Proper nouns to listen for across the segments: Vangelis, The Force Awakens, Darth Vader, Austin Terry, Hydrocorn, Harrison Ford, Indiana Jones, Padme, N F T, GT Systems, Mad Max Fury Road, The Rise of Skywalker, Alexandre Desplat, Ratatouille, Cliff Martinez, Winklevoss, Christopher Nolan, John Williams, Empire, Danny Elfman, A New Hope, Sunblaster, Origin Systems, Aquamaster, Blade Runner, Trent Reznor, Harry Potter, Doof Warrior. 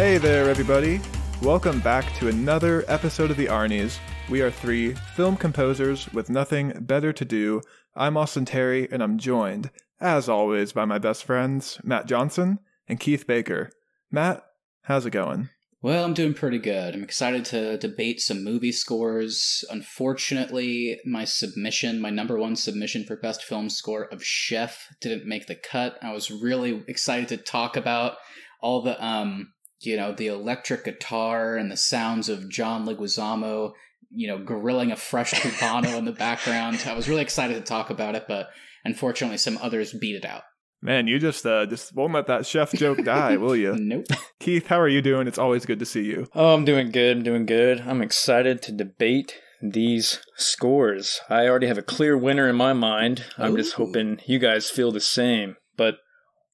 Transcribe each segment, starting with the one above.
Hey there, everybody. Welcome back to another episode of The Arnies. We are three film composers with nothing better to do. I'm Austin Terry, and I'm joined, as always, by my best friends, Matt Johnson and Keith Baker. Matt, how's it going? Well, I'm doing pretty good. I'm excited to debate some movie scores. Unfortunately, my number one submission for best film score of Chef didn't make the cut. I was really excited to talk about all the, the electric guitar and the sounds of John Leguizamo, grilling a fresh Cubano in the background. I was really excited to talk about it, but unfortunately, some others beat it out. Man, you just won't let that chef joke die, will you? Nope. Keith, how are you doing? It's always good to see you. Oh, I'm doing good. I'm doing good. I'm excited to debate these scores. I already have a clear winner in my mind. I'm just hoping you guys feel the same, but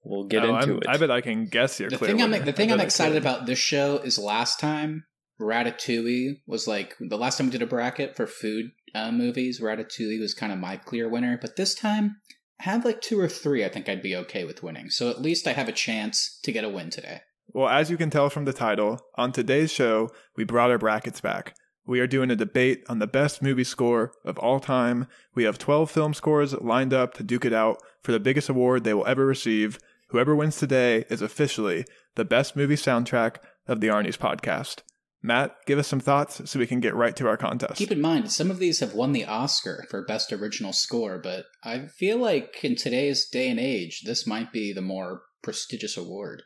we'll get into it. I bet I can guess your clear winner. The thing I'm excited about this show is last time, Ratatouille was like, the last time we did a bracket for food movies, Ratatouille was kind of my clear winner, but this time I have like two or three I think I'd be okay with winning, so at least I have a chance to get a win today. Well, as you can tell from the title, on today's show, we brought our brackets back. We are doing a debate on the best movie score of all time. We have 12 film scores lined up to duke it out for the biggest award they will ever receive. Whoever wins today is officially the best movie soundtrack of the Arnie's podcast. Matt, give us some thoughts so we can get right to our contest. Keep in mind, some of these have won the Oscar for Best Original Score, but I feel like in today's day and age, this might be the more prestigious award.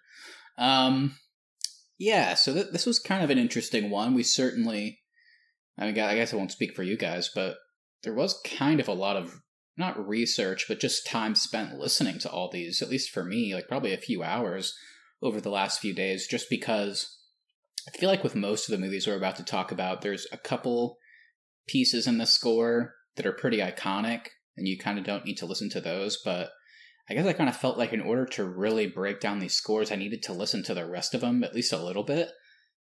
So this was kind of an interesting one. We certainly, I guess I won't speak for you guys, but there was kind of a lot of, not research, but just time spent listening to all these, at least for me, like probably a few hours over the last few days, just because I feel like with most of the movies we're about to talk about, there's a couple pieces in the score that are pretty iconic, and you kind of don't need to listen to those, but I guess I kind of felt like in order to really break down these scores, I needed to listen to the rest of them at least a little bit.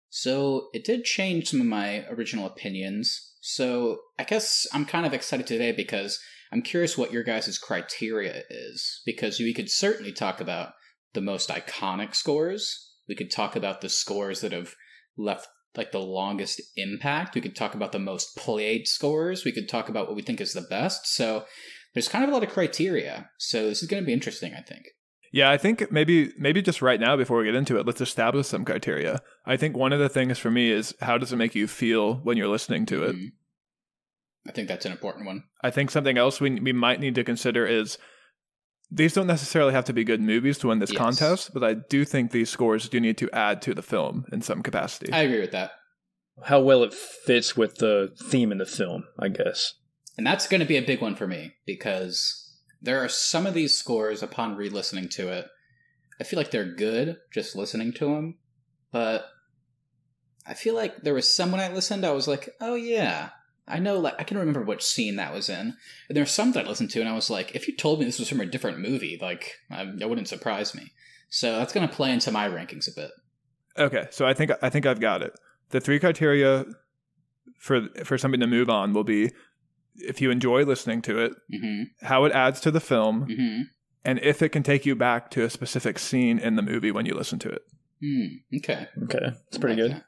So it did change some of my original opinions. So I guess I'm kind of excited today because I'm curious what your guys' criteria is, because we could certainly talk about the most iconic scores. We could talk about the scores that have left like the longest impact. We could talk about the most played scores. We could talk about what we think is the best. So there's kind of a lot of criteria. So this is going to be interesting, I think. Yeah, I think maybe just right now before we get into it, let's establish some criteria. I think one of the things for me is how does it make you feel when you're listening to it? I think that's an important one. I think something else we might need to consider is these don't necessarily have to be good movies to win this contest, but I do think these scores do need to add to the film in some capacity. I agree with that. How well it fits with the theme in the film, I guess. And that's going to be a big one for me, because there are some of these scores, upon re-listening to it, I feel like they're good just listening to them, but I feel like there was some when I listened, I was like, oh yeah, I know, like, I can remember which scene that was in. And there's some that I listened to, and I was like, if you told me this was from a different movie, like, that wouldn't surprise me. So that's going to play into my rankings a bit. Okay, so I think I've got it. The three criteria for something to move on will be if you enjoy listening to it, how it adds to the film, and if it can take you back to a specific scene in the movie when you listen to it. Okay. Okay, that's pretty good.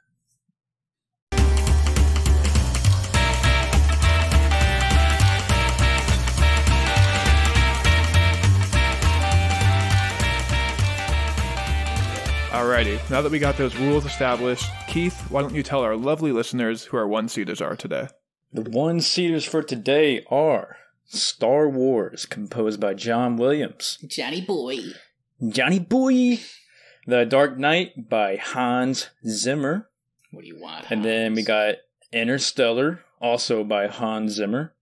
Alrighty, now that we got those rules established, Keith, why don't you tell our lovely listeners who our one-seaters are today? The one-seaters for today are Star Wars, composed by John Williams. Johnny Boy. Johnny Boy. The Dark Knight by Hans Zimmer. What do you want, Hans? And then we got Interstellar, also by Hans Zimmer.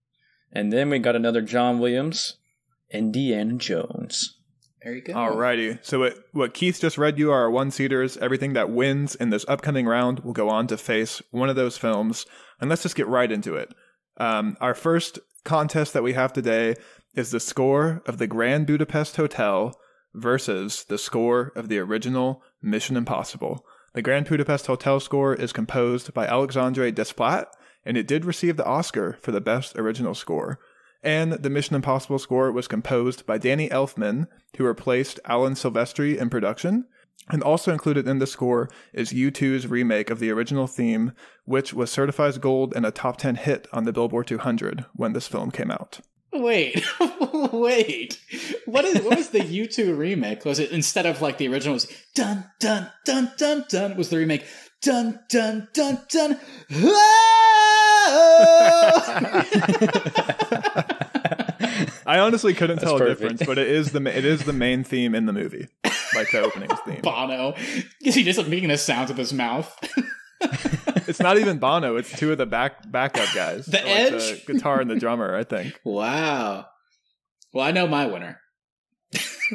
And then we got another John Williams, Indiana Jones. Very good. Alrighty. So what Keith just read you are our one-seaters. Everything that wins in this upcoming round will go on to face one of those films. And let's just get right into it. Our first contest that we have today is the score of the Grand Budapest Hotel versus the score of the original Mission Impossible. The Grand Budapest Hotel score is composed by Alexandre Desplat, and it did receive the Oscar for the best original score. And the Mission Impossible score was composed by Danny Elfman, who replaced Alan Silvestri in production. And also included in the score is U2's remake of the original theme, which was certified gold and a top 10 hit on the Billboard 200 when this film came out. Wait, wait. What was the U2 remake? Was it, instead of like the original, was dun dun dun dun dun, was the remake dun dun dun dun? Oh! I honestly couldn't tell a difference, but it is the main theme in the movie, like the opening theme. Bono, because he just making the sounds of his mouth. It's not even Bono; it's two of the backup guys, the Edge, like the guitar and the drummer, I think. Wow. Well, I know my winner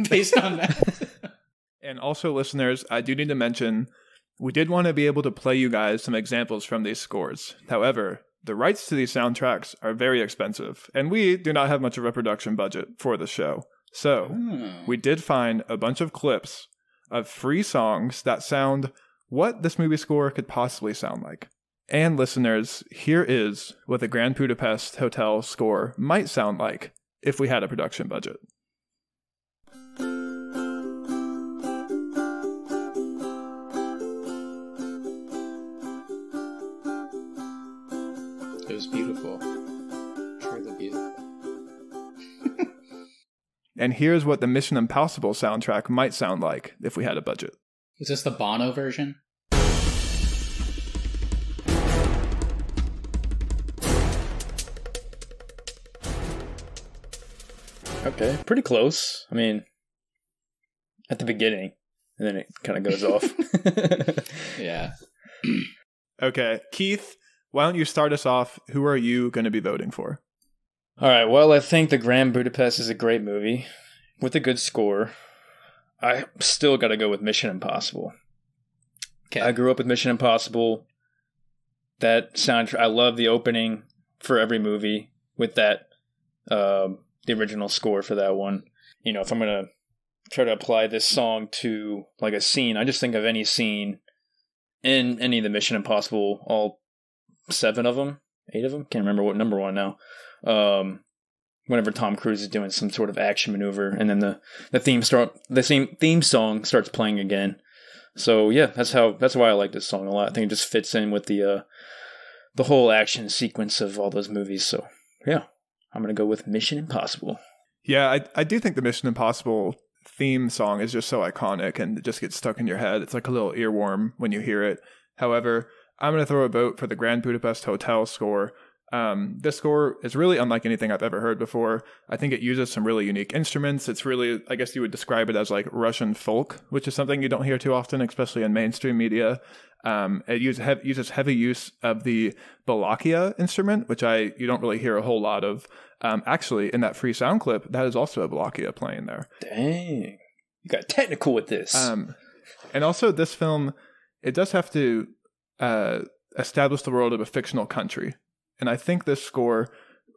based on that. And also, listeners, I do need to mention we did want to be able to play you guys some examples from these scores. However, the rights to these soundtracks are very expensive, and we do not have much of a production budget for the show. So we did find a bunch of clips of free songs that sound what this movie score could possibly sound like. And listeners, here is what the Grand Budapest Hotel score might sound like if we had a production budget. It was beautiful. Truly beautiful. And here's what the Mission Impossible soundtrack might sound like if we had a budget. Is this the Bono version? Okay, pretty close. I mean, at the beginning, and then it kind of goes off. Yeah. Okay, Keith, why don't you start us off? Who are you going to be voting for? All right. Well, I think The Grand Budapest is a great movie with a good score. I still got to go with Mission Impossible. Okay. I grew up with Mission Impossible. That soundtrack. I love the opening for every movie with that, the original score for that one. You know, if I'm going to try to apply this song to like a scene, I just think of any scene in any of the Mission Impossible, all 7 of them, 8 of them, can't remember what number one now. Whenever Tom Cruise is doing some sort of action maneuver, and then the theme song starts playing again. So yeah, that's why I like this song a lot. I think it just fits in with the whole action sequence of all those movies. So yeah, I'm gonna go with Mission Impossible. Yeah, I do think the Mission Impossible theme song is just so iconic, and it just gets stuck in your head. It's like a little earworm when you hear it. However, I'm going to throw a vote for the Grand Budapest Hotel score. This score is really unlike anything I've ever heard before. I think it uses some really unique instruments. It's really, I guess you would describe it as like Russian folk, which is something you don't hear too often, especially in mainstream media. It uses heavy use of the balakia instrument, which you don't really hear a whole lot of. Actually, in that free sound clip, that is also a balakia playing there. Dang. You got technical with this. And also this film, it does have to establish the world of a fictional country, and I think this score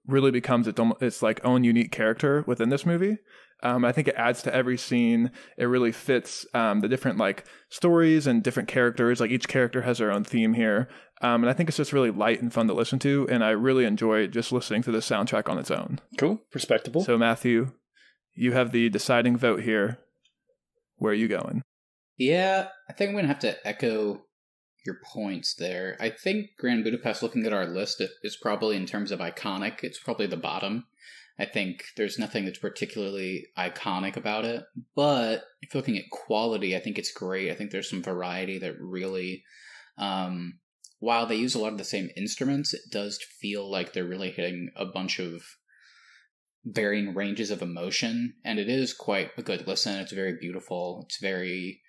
really becomes its like own unique character within this movie. I think it adds to every scene. It really fits the different like stories and different characters. Like each character has their own theme here, and I think it's just really light and fun to listen to. And I really enjoy just listening to the soundtrack on its own. Cool, respectable. So Matthew, you have the deciding vote here. Where are you going? Yeah, I think I'm gonna have to echo your points there. I think Grand Budapest, looking at our list, is probably, in terms of iconic, it's probably the bottom. I think there's nothing that's particularly iconic about it, but if you're looking at quality, I think it's great. I think there's some variety that really, while they use a lot of the same instruments, it does feel like they're really hitting a bunch of varying ranges of emotion, and it is quite a good listen. It's very beautiful. It's very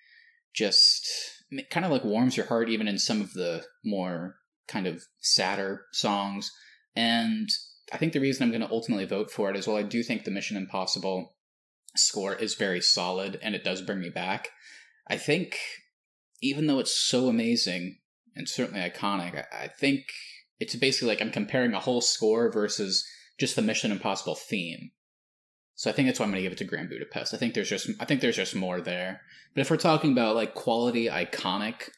just... it kind of like warms your heart, even in some of the more kind of sadder songs. And I think the reason I'm going to ultimately vote for it is, well, I do think the Mission Impossible score is very solid, and it does bring me back. I think even though it's so amazing and certainly iconic, I think it's basically like I'm comparing a whole score versus just the Mission Impossible theme. So I think that's why I'm going to give it to Grand Budapest. I think there's just more there. But if we're talking about like quality, iconic,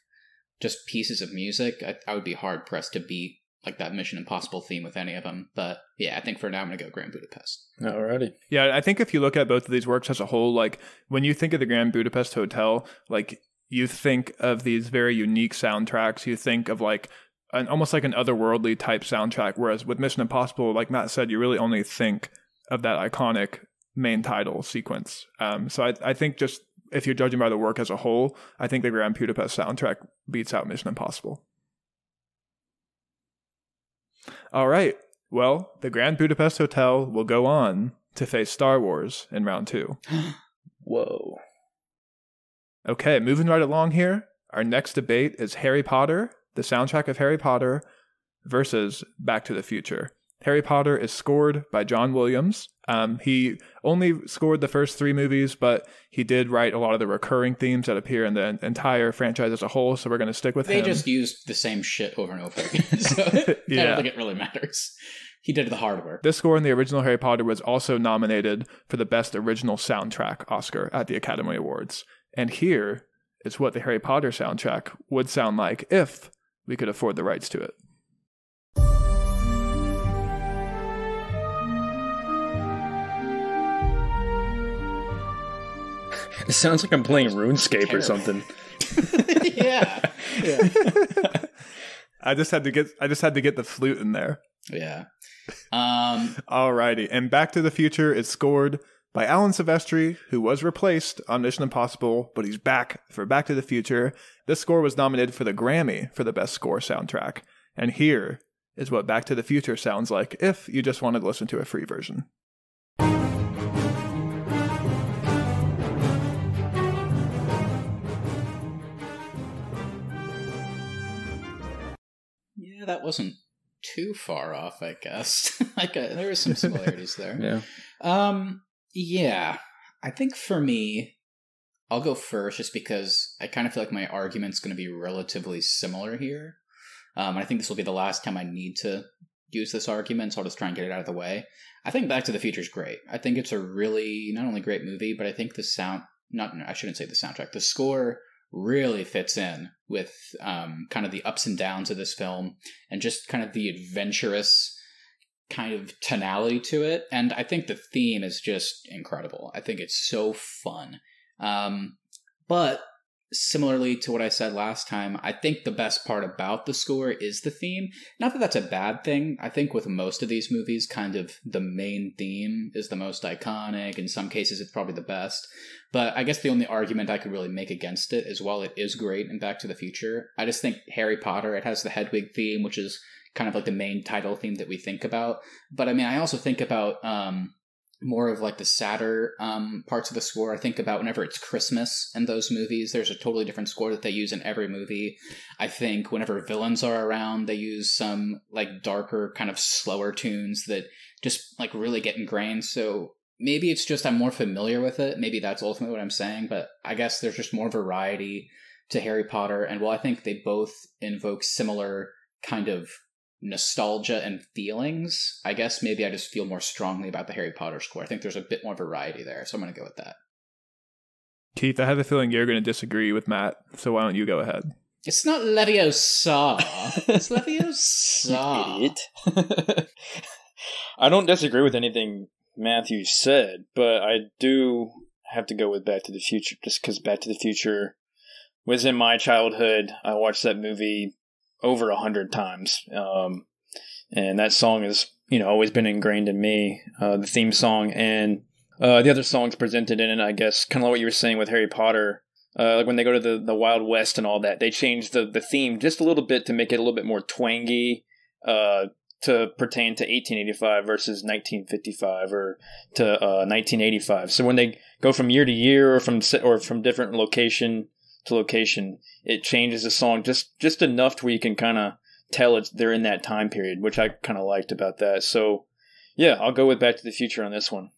just pieces of music, I would be hard pressed to beat like that Mission Impossible theme with any of them. But yeah, I think for now I'm going to go Grand Budapest. Alrighty. Yeah, I think if you look at both of these works as a whole, like when you think of the Grand Budapest Hotel, like you think of these very unique soundtracks. You think of like an almost like an otherworldly type soundtrack. Whereas with Mission Impossible, like Matt said, you really only think of that iconic main title sequence. So I think just if you're judging by the work as a whole, I think the Grand Budapest soundtrack beats out Mission Impossible. All right. Well, the Grand Budapest Hotel will go on to face Star Wars in round two. Whoa. Okay, moving right along here. Our next debate is Harry Potter, the soundtrack of Harry Potter, versus Back to the Future. Harry Potter is scored by John Williams. He only scored the first three movies, but he did write a lot of the recurring themes that appear in the entire franchise as a whole, so we're going to stick with him. They just used the same shit over and over again, so I don't think it really matters. He did the hardware. This score in the original Harry Potter was also nominated for the Best Original Soundtrack Oscar at the Academy Awards. And here is what the Harry Potter soundtrack would sound like if we could afford the rights to it. It sounds like I'm playing RuneScape or something. Yeah. I just had to get the flute in there. Yeah. Alrighty. And Back to the Future is scored by Alan Silvestri, who was replaced on Mission Impossible, but he's back for Back to the Future. This score was nominated for the Grammy for the Best Score Soundtrack. And here is what Back to the Future sounds like if you just wanted to listen to a free version. Yeah, that wasn't too far off, I guess. There were some similarities there. Yeah, I think for me, I'll go first just because I kind of feel like my argument's going to be relatively similar here. I think this will be the last time I need to use this argument, so I'll just try and get it out of the way. I think Back to the Future is great. I think it's a really, not only great movie, but I think the sound, I shouldn't say the soundtrack, the score really fits in with kind of the ups and downs of this film and just kind of the adventurous kind of tonality to it. And I think the theme is just incredible. I think it's so fun. But similarly to what I said last time, I think the best part about the score is the theme. Not that that's a bad thing. I think with most of these movies, kind of the main theme is the most iconic. In some cases, it's probably the best. But I guess the only argument I could really make against it is while it is great in Back to the Future, I just think Harry Potter, it has the Hedwig theme, which is kind of like the main title theme that we think about. But I mean, I also think about more of like the sadder parts of the score. I think about whenever it's Christmas in those movies, there's a totally different score that they use in every movie. I think whenever villains are around, they use some like darker kind of slower tunes that just like really get ingrained. So maybe it's just I'm more familiar with it. Maybe that's ultimately what I'm saying, but I guess there's just more variety to Harry Potter. And while I think they both invoke similar kind of nostalgia and feelings, I guess maybe I just feel more strongly about the Harry Potter score. I think there's a bit more variety there, so I'm going to go with that. Keith, I have a feeling you're going to disagree with Matt, so why don't you go ahead? It's not Leviosa. It's Leviosa. You idiot. I don't disagree with anything Matthew said, but I do have to go with Back to the Future, just because Back to the Future was in my childhood. I watched that movie over 100 times. And that song has, always been ingrained in me, the theme song and the other songs presented in it, I guess, kind of like what you were saying with Harry Potter. Like when they go to the Wild West and all that, they change the theme just a little bit to make it a little bit more twangy to pertain to 1885 versus 1955 or to 1985. So when they go from year to year or from different location to location, it changes the song just enough to where you can kind of tell they're in that time period, which I kind of liked about that. So, yeah, I'll go with Back to the Future on this one.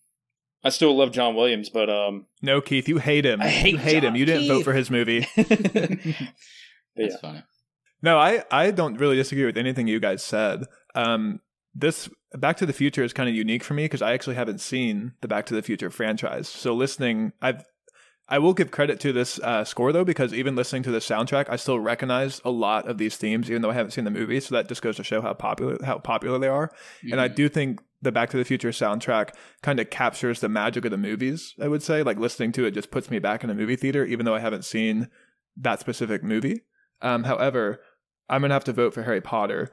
I still love John Williams, but no, Keith, you hate him. I hate him. You didn't vote for his movie. That's funny. No, I don't really disagree with anything you guys said. This Back to the Future is kind of unique for me because I actually haven't seen the Back to the Future franchise. So listening, I will give credit to this score, though, because even listening to the soundtrack, I still recognize a lot of these themes, even though I haven't seen the movie. So that just goes to show how popular they are. Mm-hmm. And I do think the Back to the Future soundtrack kind of captures the magic of the movies, I would say. Like listening to it just puts me back in a movie theater, even though I haven't seen that specific movie. However, I'm going to have to vote for Harry Potter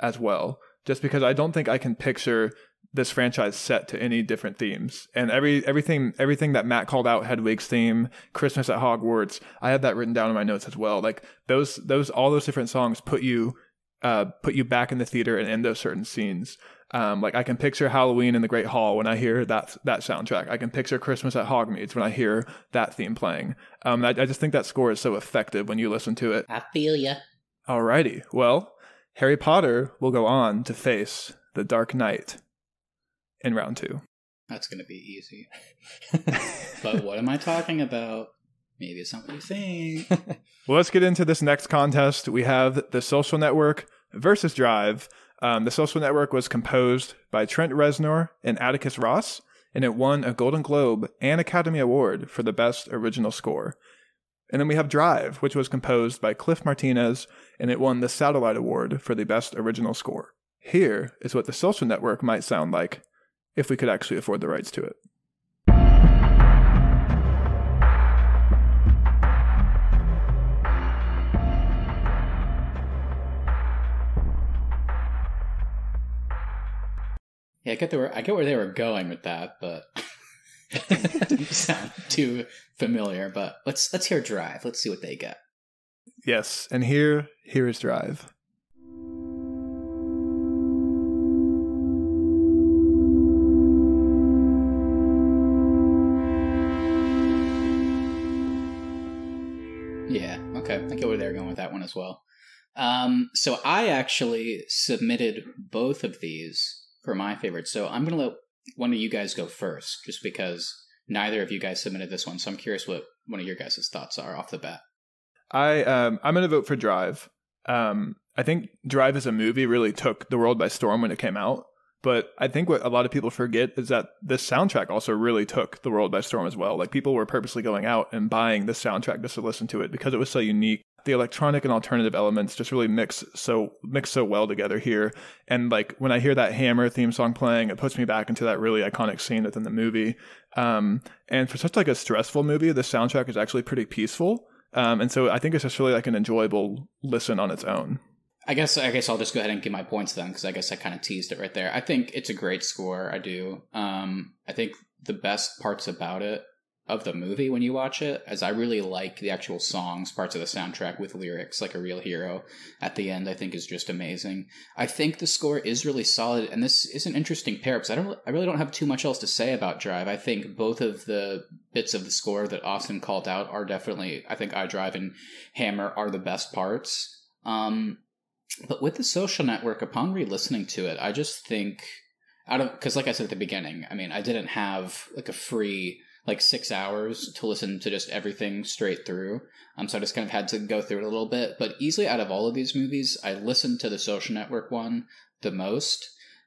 as well, just because I don't think I can picture this franchise set to any different themes. And everything that Matt called out, Hedwig's theme, Christmas at Hogwarts, I have that written down in my notes as well. Like all those different songs put you back in the theater and in those certain scenes. Like I can picture Halloween in the Great Hall when I hear that soundtrack. I can picture Christmas at Hogsmeade when I hear that theme playing. I just think that score is so effective when you listen to it. I feel ya. Alrighty, well, Harry Potter will go on to face the Dark Knight in round two. That's going to be easy. But what am I talking about? Maybe it's not what you think. Well, let's get into this next contest. We have The Social Network versus Drive. The Social Network was composed by Trent Reznor and Atticus Ross, and it won a Golden Globe and Academy Award for the Best Original Score. And then we have Drive, which was composed by Cliff Martinez, and it won the Satellite Award for the Best Original Score. Here is what The Social Network might sound like if we could actually afford the rights to it. Yeah, I get where they were going with that, but it didn't sound too familiar. But let's hear Drive. Let's see what they got. Yes, and here is Drive. Yeah, okay. I get where they're going with that one as well. So I actually submitted both of these for my favorite. So I'm going to let one of you guys go first, just because neither of you guys submitted this one. So I'm curious what one of your guys' thoughts are off the bat. I'm going to vote for Drive. I think Drive as a movie really took the world by storm when it came out. But I think what a lot of people forget is that this soundtrack also really took the world by storm as well. Like, people were purposely going out and buying this soundtrack just to listen to it because it was so unique. The electronic and alternative elements just really mix so well together here. And like, when I hear that Hammer theme song playing, it puts me back into that really iconic scene within the movie. And for such like a stressful movie, the soundtrack is actually pretty peaceful. And so I think it's just really like an enjoyable listen on its own. I guess I'll just go ahead and give my points then, because I guess I kind of teased it right there. I think it's a great score. I do. I think the best parts about it, of the movie when you watch it, as I really like the actual songs, parts of the soundtrack with lyrics, like A Real Hero at the end, I think is just amazing. I think the score is really solid, and this is an interesting pair, because I really don't have too much else to say about Drive. I think both of the bits of the score that Austin called out are definitely, I think iDrive and Hammer are the best parts. But with The Social Network, upon re-listening to it, I just think, because like I said at the beginning, I mean, I didn't have like a free like 6 hours to listen to just everything straight through. So I just kind of had to go through it a little bit. But easily out of all of these movies, I listened to the Social Network one the most,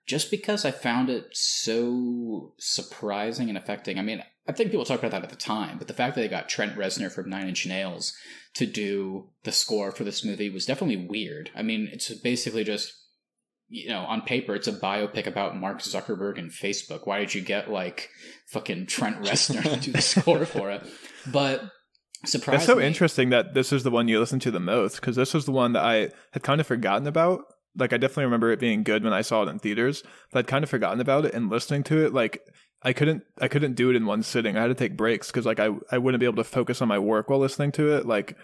just because I found it so surprising and affecting. I mean, I think people talked about that at the time, but the fact that they got Trent Reznor from 9 Inch Nails to do the score for this movie was definitely weird. I mean, it's basically just, you know, on paper, it's a biopic about Mark Zuckerberg and Facebook. Why did you get, like, fucking Trent Reznor to do the score for it? But surprisingly, it's so interesting that this is the one you listen to the most, because this is the one that I had kind of forgotten about. Like, I definitely remember it being good when I saw it in theaters, but I'd kind of forgotten about it, and listening to it, like, I couldn't do it in one sitting. I had to take breaks, because, like, I wouldn't be able to focus on my work while listening to it. Like,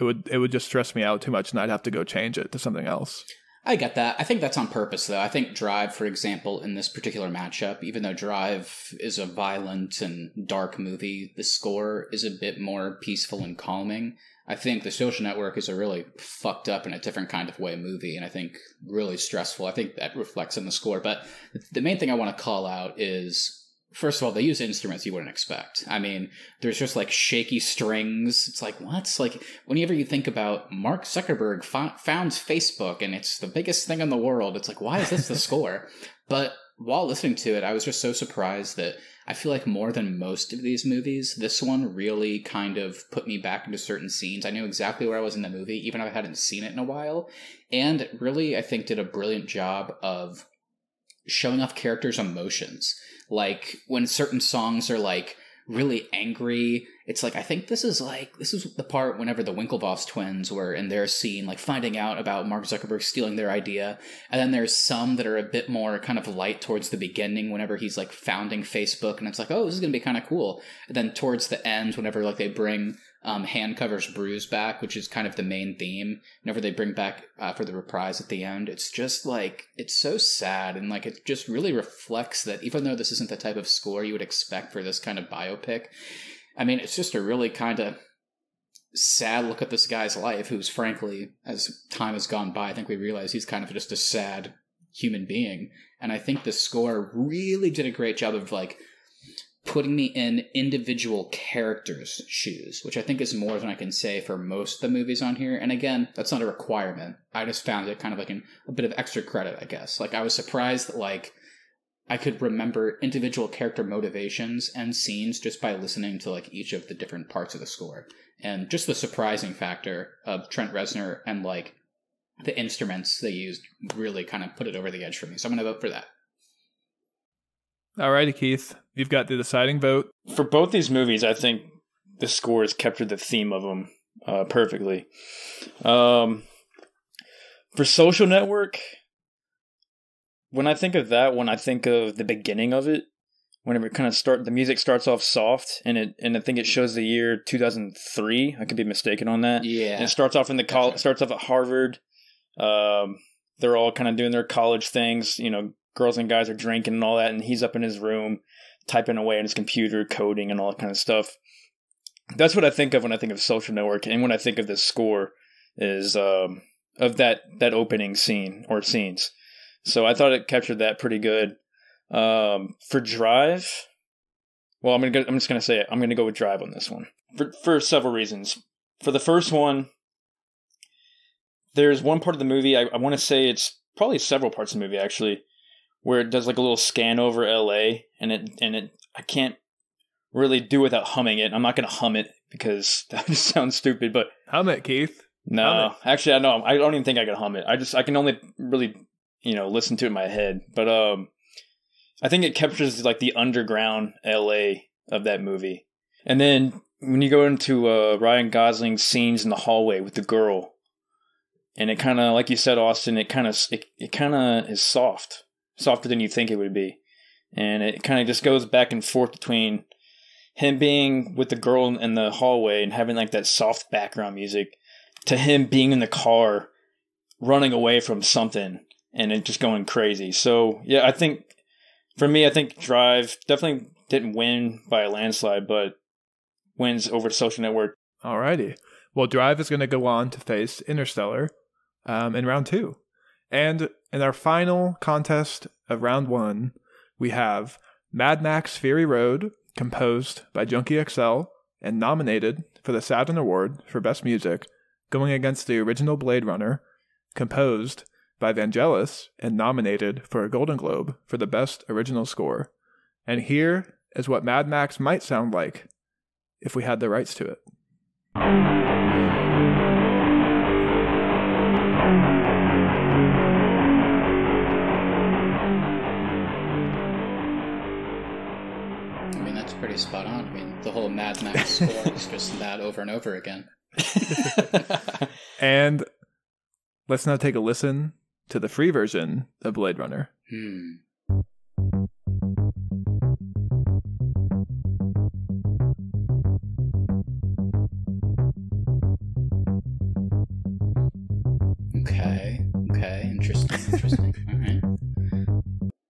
it would just stress me out too much, and I'd have to go change it to something else. I get that. I think that's on purpose, though. I think Drive, for example, in this particular matchup, even though Drive is a violent and dark movie, the score is a bit more peaceful and calming. I think The Social Network is a really fucked up in a different kind of way movie, and I think really stressful. I think that reflects in the score. But the main thing I want to call out is, first of all, they use instruments you wouldn't expect. I mean, there's just like shaky strings. It's like, what? It's like, whenever you think about Mark Zuckerberg founds Facebook and it's the biggest thing in the world, it's like, why is this the score? But while listening to it, I was just so surprised that I feel like more than most of these movies, this one really kind of put me back into certain scenes. I knew exactly where I was in the movie, even if I hadn't seen it in a while. And it really, I think, did a brilliant job of showing off characters' emotions. Like, when certain songs are like really angry. It's like, I think this is the part whenever the Winklevoss twins were in their scene, like finding out about Mark Zuckerberg stealing their idea. And then there's some that are a bit more kind of light towards the beginning whenever he's like founding Facebook. And it's like, oh, this is going to be kind of cool. And then towards the end, whenever like they bring Handcovers Bruise back, which is kind of the main theme, whenever they bring back for the reprise at the end, it's just like, it's so sad. And like, it just really reflects that even though this isn't the type of score you would expect for this kind of biopic, I mean, it's just a really kind of sad look at this guy's life, who's frankly, as time has gone by, I think we realize he's kind of just a sad human being. And I think the score really did a great job of like putting me in individual characters' shoes, which I think is more than I can say for most of the movies on here. And again, that's not a requirement. I just found it kind of like a bit of extra credit, I guess. Like, I was surprised that like I could remember individual character motivations and scenes just by listening to like each of the different parts of the score. And just the surprising factor of Trent Reznor and like the instruments they used really kind of put it over the edge for me. So I'm going to vote for that. All righty, Keith. You've got the deciding vote. For both these movies, I think the score has captured the theme of them perfectly. For Social Network, when I think of that one, I think of the beginning of it. Whenever it kind of the music starts off soft, and I think it shows the year 2003. I could be mistaken on that. Yeah, and it starts off in the starts off at Harvard. They're all kind of doing their college things, you know. Girls and guys are drinking and all that, and he's up in his room typing away on his computer, coding and all that kind of stuff. That's what I think of when I think of Social Network, and when I think of this score is of that opening scene or scenes. So I thought it captured that pretty good. For Drive, well, I'm just gonna say it. I'm gonna go with Drive on this one for several reasons. For the first one, there's one part of the movie, I want to say it's probably several parts of the movie actually, where it does like a little scan over LA, and I can't really do without humming it. I'm not gonna hum it because that just sounds stupid. But hum it, Keith. No, actually, I know. I don't even think I can hum it. I can only really listen to it in my head. But I think it captures like the underground LA of that movie. And then when you go into Ryan Gosling's scenes in the hallway with the girl, and it kind of, like you said, Austin, it kind of is soft. Softer than you think it would be. And it kind of just goes back and forth between him being with the girl in the hallway and having like that soft background music to him being in the car running away from something and it just going crazy. So yeah, I think for me, I think Drive definitely didn't win by a landslide, but wins over Social Network. Alrighty. Well, Drive is going to go on to face Interstellar in round two. And in our final contest of round one, we have Mad Max Fury Road, composed by Junkie XL and nominated for the Saturn Award for Best Music, going against the original Blade Runner, composed by Vangelis and nominated for a Golden Globe for the Best Original Score. And here is what Mad Max might sound like if we had the rights to it. Pretty spot on. I mean, the whole Mad Max score is just that over and over again. And let's now take a listen to the free version of Blade Runner. Okay, interesting.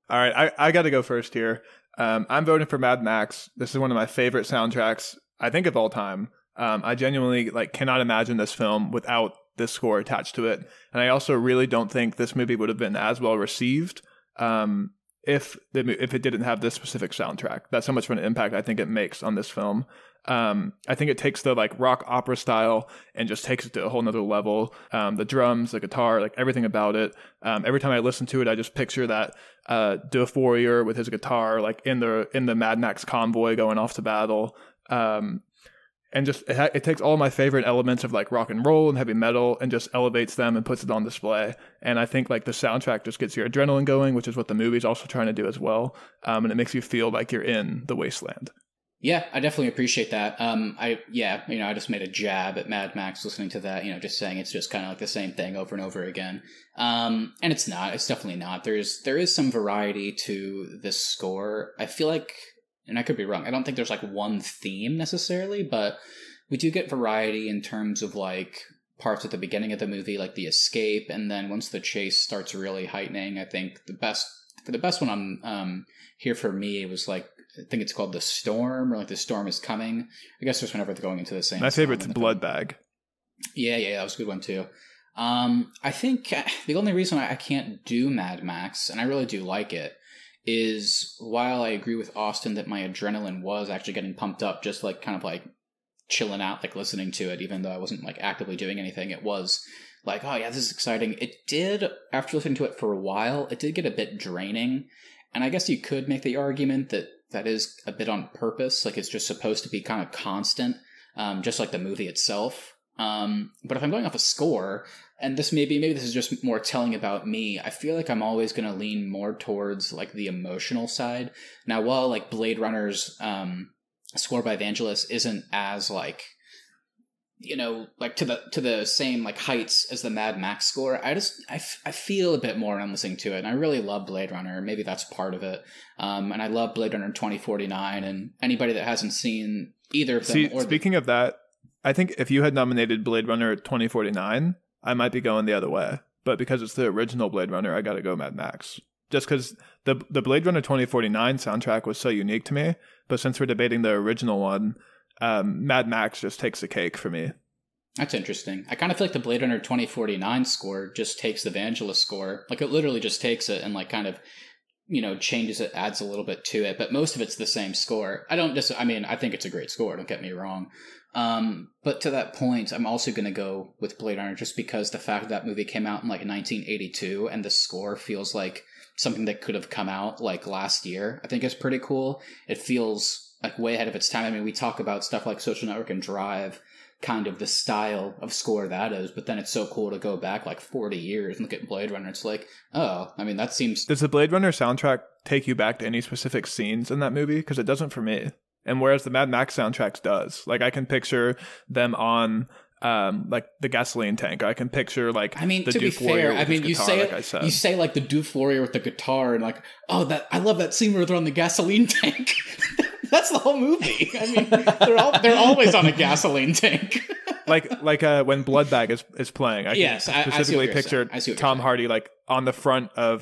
All right, I got to go first here. I'm voting for Mad Max. This is one of my favorite soundtracks, I think, of all time. I genuinely cannot imagine this film without this score attached to it. And I also really don't think this movie would have been as well received if it didn't have this specific soundtrack. That's how much of an impact I think it makes on this film. I think it takes the rock opera style and just takes it to a whole nother level. The drums, the guitar, everything about it. Every time I listen to it, I just picture that De Fourier with his guitar, in the Mad Max convoy going off to battle. And just it takes all my favorite elements of rock and roll and heavy metal and just elevates them and puts it on display. And I think the soundtrack just gets your adrenaline going, which is what the movie's also trying to do as well. And it makes you feel like you're in the wasteland. Yeah, I definitely appreciate that. I just made a jab at Mad Max listening to that, just saying it's just kind of like the same thing over and over again. And it's not. It's definitely not. There is some variety to this score. I feel like, and I could be wrong, I don't think there's like one theme necessarily, but we do get variety in terms of like parts at the beginning of the movie, like the escape, and then once the chase starts really heightening, I think the best one I'm here for me was like, I think it's called The Storm, or like The Storm Is Coming. I guess just whenever they're going into the same. My favorite's Blood Bag. Yeah, that was a good one too. I think the only reason I can't do Mad Max, and I really do like it, is while I agree with Austin that my adrenaline was actually getting pumped up, just like kind of like chilling out, like listening to it, even though I wasn't like actively doing anything, it was like, oh yeah, this is exciting. It did, after listening to it for a while, it did get a bit draining. And I guess you could make the argument that that is a bit on purpose. Like it's just supposed to be kind of constant, just like the movie itself. But if I'm going off a score, and this maybe this is just more telling about me, I feel like I'm always going to lean more towards like the emotional side. Now, while like Blade Runner's score by Vangelis isn't as like, like to the same like heights as the Mad Max score, I feel a bit more when I'm listening to it, and I really love Blade Runner. Maybe that's part of it. And I love Blade Runner 2049, and anybody that hasn't seen either of them. See, speaking of that, I think if you had nominated Blade Runner 2049, I might be going the other way, but because it's the original Blade Runner, I got to go Mad Max. Just because the Blade Runner 2049 soundtrack was so unique to me, but since we're debating the original one, Mad Max just takes the cake for me. That's interesting. I kind of feel like the Blade Runner 2049 score just takes the Vangelis score. Like it literally just takes it and like kind of, changes it, adds a little bit to it, but most of it's the same score. I think it's a great score. Don't get me wrong. But to that point, I'm also going to go with Blade Runner just because the fact that movie came out in like 1982 and the score feels like something that could have come out like last year, I think is pretty cool. It feels like way ahead of its time. I mean, we talk about stuff like Social Network and Drive, kind of the style of score that is, but then it's so cool to go back like 40 years and look at Blade Runner. It's like, oh, I mean, that seems... Does the Blade Runner soundtrack take you back to any specific scenes in that movie? Because it doesn't for me. And whereas the Mad Max soundtracks does. Like, I can picture them on... like the gasoline tank. I can picture like, I mean, the to Doof be fair, I mean, guitar, you say like it, you say like the Doof Warrior with the guitar and like, oh, that I love that scene where they're on the gasoline tank. That's the whole movie. I mean, they're always on a gasoline tank. like when Blood Bag is playing, I specifically picture Tom Hardy like on the front of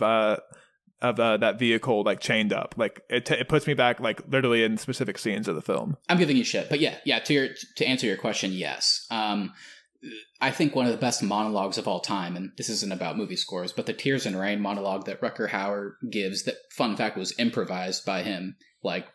that vehicle, like chained up. Like it puts me back like literally in specific scenes of the film. I'm giving you shit, but yeah, to answer your question, yes. I think one of the best monologues of all time, and this isn't about movie scores, but the Tears in Rain monologue that Rutger Hauer gives, that fun fact was improvised by him, like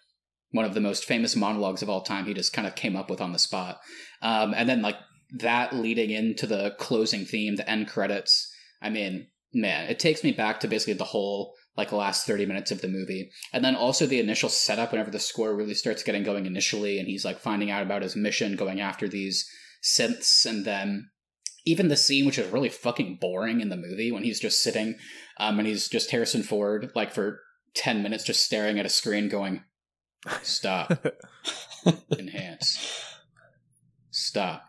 one of the most famous monologues of all time, he just kind of came up with on the spot. And then like that leading into the closing theme, the end credits, I mean, man, it takes me back to basically the whole like last 30 minutes of the movie. And then also the initial setup whenever the score really starts getting going initially and he's like finding out about his mission, going after these synths, and then even the scene which is really fucking boring in the movie when he's just sitting and he's just Harrison Ford like for 10 minutes just staring at a screen going, stop, enhance, stop,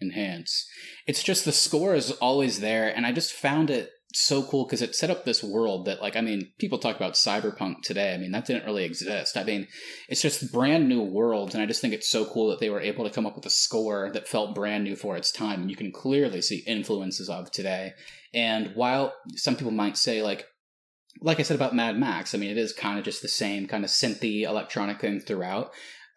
enhance. It's just the score is always there, and I just found it so cool because it set up this world that, like, I mean, people talk about cyberpunk today. I mean, that didn't really exist. I mean, it's just brand new worlds, and I just think it's so cool that they were able to come up with a score that felt brand new for its time, and you can clearly see influences of today. And while some people might say, like I said about Mad Max, I mean, it is kind of just the same kind of synthy electronic thing throughout.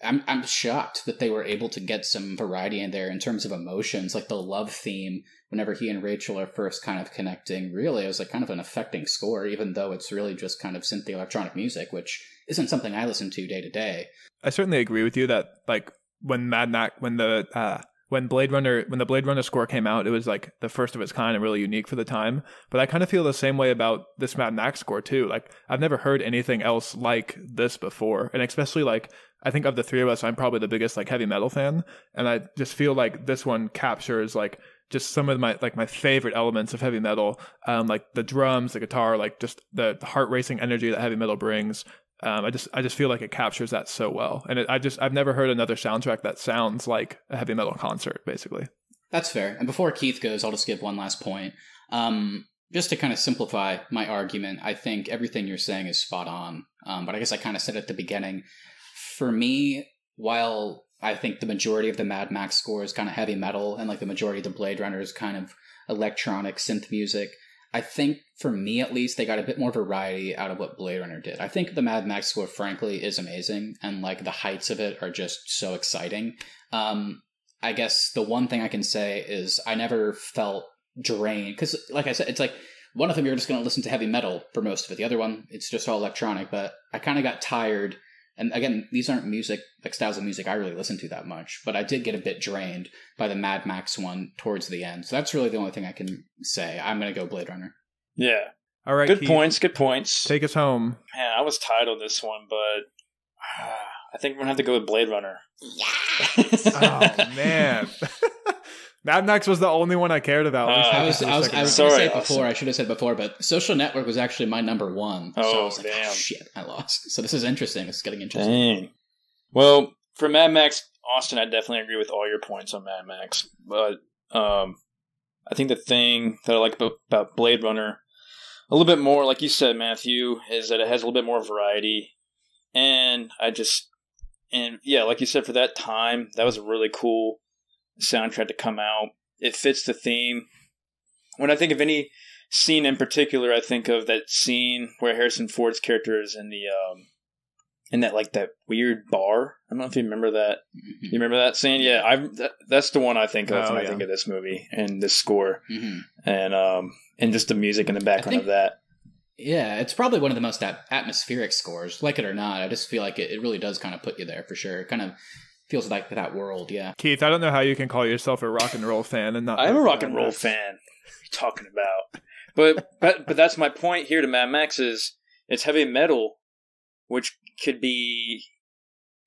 I'm shocked that they were able to get some variety in there in terms of emotions, like the love theme. Whenever he and Rachel are first kind of connecting, really, it was like kind of an affecting score, even though it's really just kind of synthy electronic music, which isn't something I listen to day to day. I certainly agree with you that like when Mad Max, when the Blade Runner score came out, it was like the first of its kind and really unique for the time. But I kind of feel the same way about this Mad Max score too. Like I've never heard anything else like this before, and especially like, I think of the three of us, I'm probably the biggest like heavy metal fan, and I just feel like this one captures like just some of my favorite elements of heavy metal, like the drums, the guitar, like just the heart racing energy that heavy metal brings, I just feel like it captures that so well, and I've never heard another soundtrack that sounds like a heavy metal concert, basically. That's fair. And before Keith goes, I'll just give one last point. Just to kind of simplify my argument, I think everything you're saying is spot on. But I guess I kind of said at the beginning, for me, while I think the majority of the Mad Max score is kind of heavy metal, and like the majority of the Blade Runner is kind of electronic synth music, I think for me at least, they got a bit more variety out of what Blade Runner did. I think the Mad Max score, frankly, is amazing, and like the heights of it are just so exciting. I guess the one thing I can say is I never felt drained, because like I said, it's like one of them you're just going to listen to heavy metal for most of it, the other one it's just all electronic. But I kind of got tired, and again, these aren't music like styles of music I really listen to that much, but I did get a bit drained by the Mad Max one towards the end. So that's really the only thing I can say. I'm going to go Blade Runner. Yeah. All right, good Keith. Good points. Take us home. Man, I was tied on this one, but I think we're gonna have to go with Blade Runner. Yes. Oh man. Mad Max was the only one I cared about. I should have said before, but Social Network was actually my number one. Oh, so I was like, damn. Oh, shit, I lost. So this is interesting. It's getting interesting. Dang. Well, for Mad Max, Austin, I definitely agree with all your points on Mad Max. But I think the thing that I like about Blade Runner a little bit more, like you said, Matthew, is that it has a little bit more variety. And yeah, like you said, for that time, that was a really cool soundtrack to come out. It fits the theme. When I think of any scene in particular, I think of that scene where Harrison Ford's character is in the in that like that weird bar. I don't know if you remember that. You remember that scene? Yeah, that's the one I think of when I think of this movie and this score, and just the music in the background of that. Yeah, it's probably one of the most atmospheric scores, like it or not. I just feel like it really does kind of put you there for sure. It kind of feels like that world, yeah. Keith, I don't know how you can call yourself a rock and roll fan and not. I'm a rock and roll fan. What are you talking about? But that's my point here to Mad Max is it's heavy metal, which could be,